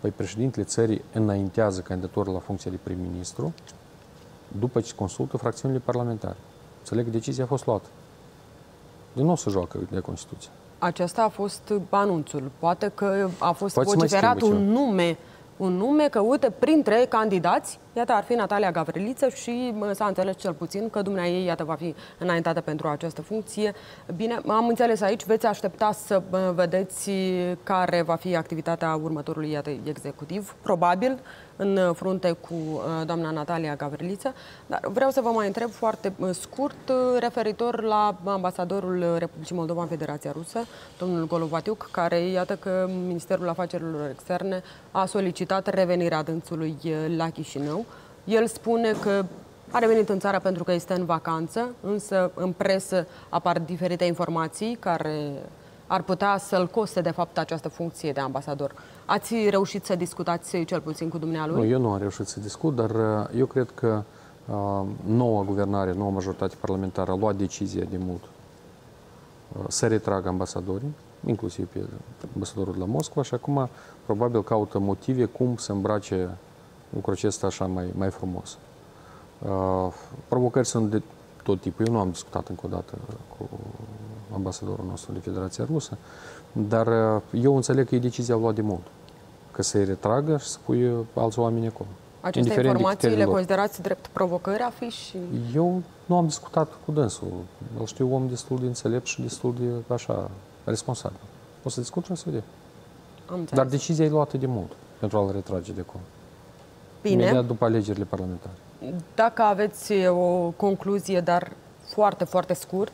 Păi președintele țării înaintează candidatura la funcția de prim-ministru după ce consultă fracțiunile parlamentare. Înțeleg că decizia a fost luată. Din nou se joacă de Constituție. Aceasta a fost anunțul. Poate că a fost vociferat un nume că, uite, printre candidați, iată, ar fi Natalia Gavriliță și s-a înțeles cel puțin că dumneaei, iată, va fi înaintată pentru această funcție. Bine, am înțeles aici, veți aștepta să vedeți care va fi activitatea următorului, iată, executiv, probabil, în frunte cu doamna Natalia Gavriliță. Dar vreau să vă mai întreb foarte scurt referitor la ambasadorul Republicii Moldova în Federația Rusă, domnul Golovatiuc, care, iată că Ministerul Afacerilor Externe a solicitat revenirea dânsului la Chișinău. El spune că a revenit în țară pentru că este în vacanță, însă în presă apar diferite informații care ar putea să-l coste, de fapt, această funcție de ambasador. Ați reușit să discutați cel puțin cu dumnealui? Nu, eu nu am reușit să discut, dar eu cred că noua guvernare, noua majoritate parlamentară a luat decizia de mult să retragă ambasadorii, inclusiv pe ambasadorul de la Moscova, și acum probabil caută motive cum să îmbrace lucrul acesta așa mai frumos. Provocări sunt de tot tipul. Eu nu am discutat încă o dată cu ambasadorul nostru de Federația Rusă, dar eu înțeleg că e decizia luată de mult, că să-i retragă și să pui alți oameni acolo. Aceste informații le considerați drept provocări, afiși? Eu nu am discutat cu dânsul. Îl știu om destul de înțelept și destul de așa, responsabil. O să discut și o să vedem. Dar decizia e luată de mult pentru a-l retrage de acolo. Bine. Imediat după alegerile parlamentare. Dacă aveți o concluzie, dar foarte, foarte scurt,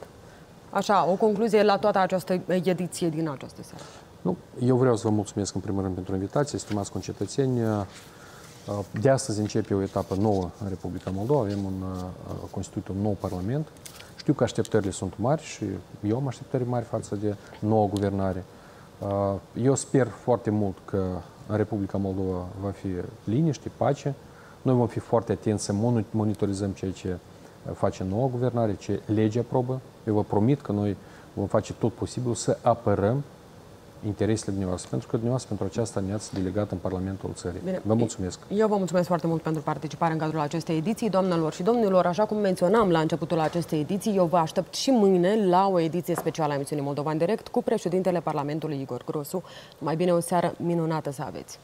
așa, o concluzie la toată această ediție din această seară. Nu, eu vreau să vă mulțumesc în primul rând pentru invitație, stimați concetățeni. De astăzi începe o etapă nouă în Republica Moldova, avem constituit un nou parlament. Știu că așteptările sunt mari și eu am așteptări mari față de noua guvernare. Eu sper foarte mult că în Republica Moldova va fi liniște, pace. Noi vom fi foarte atenți să monitorizăm ceea ce face noua guvernare, ce lege aprobă. Eu vă promit că noi vom face tot posibilul să apărăm interesele dumneavoastră, pentru că dumneavoastră pentru aceasta ne-ați delegat în Parlamentul țării. Bine, vă mulțumesc! Eu vă mulțumesc foarte mult pentru participare în cadrul acestei ediții, doamnelor și domnilor. Așa cum menționam la începutul acestei ediții, eu vă aștept și mâine la o ediție specială a emisiunii Moldova în Direct cu președintele Parlamentului Igor Grosu. Mai bine o seară minunată să aveți!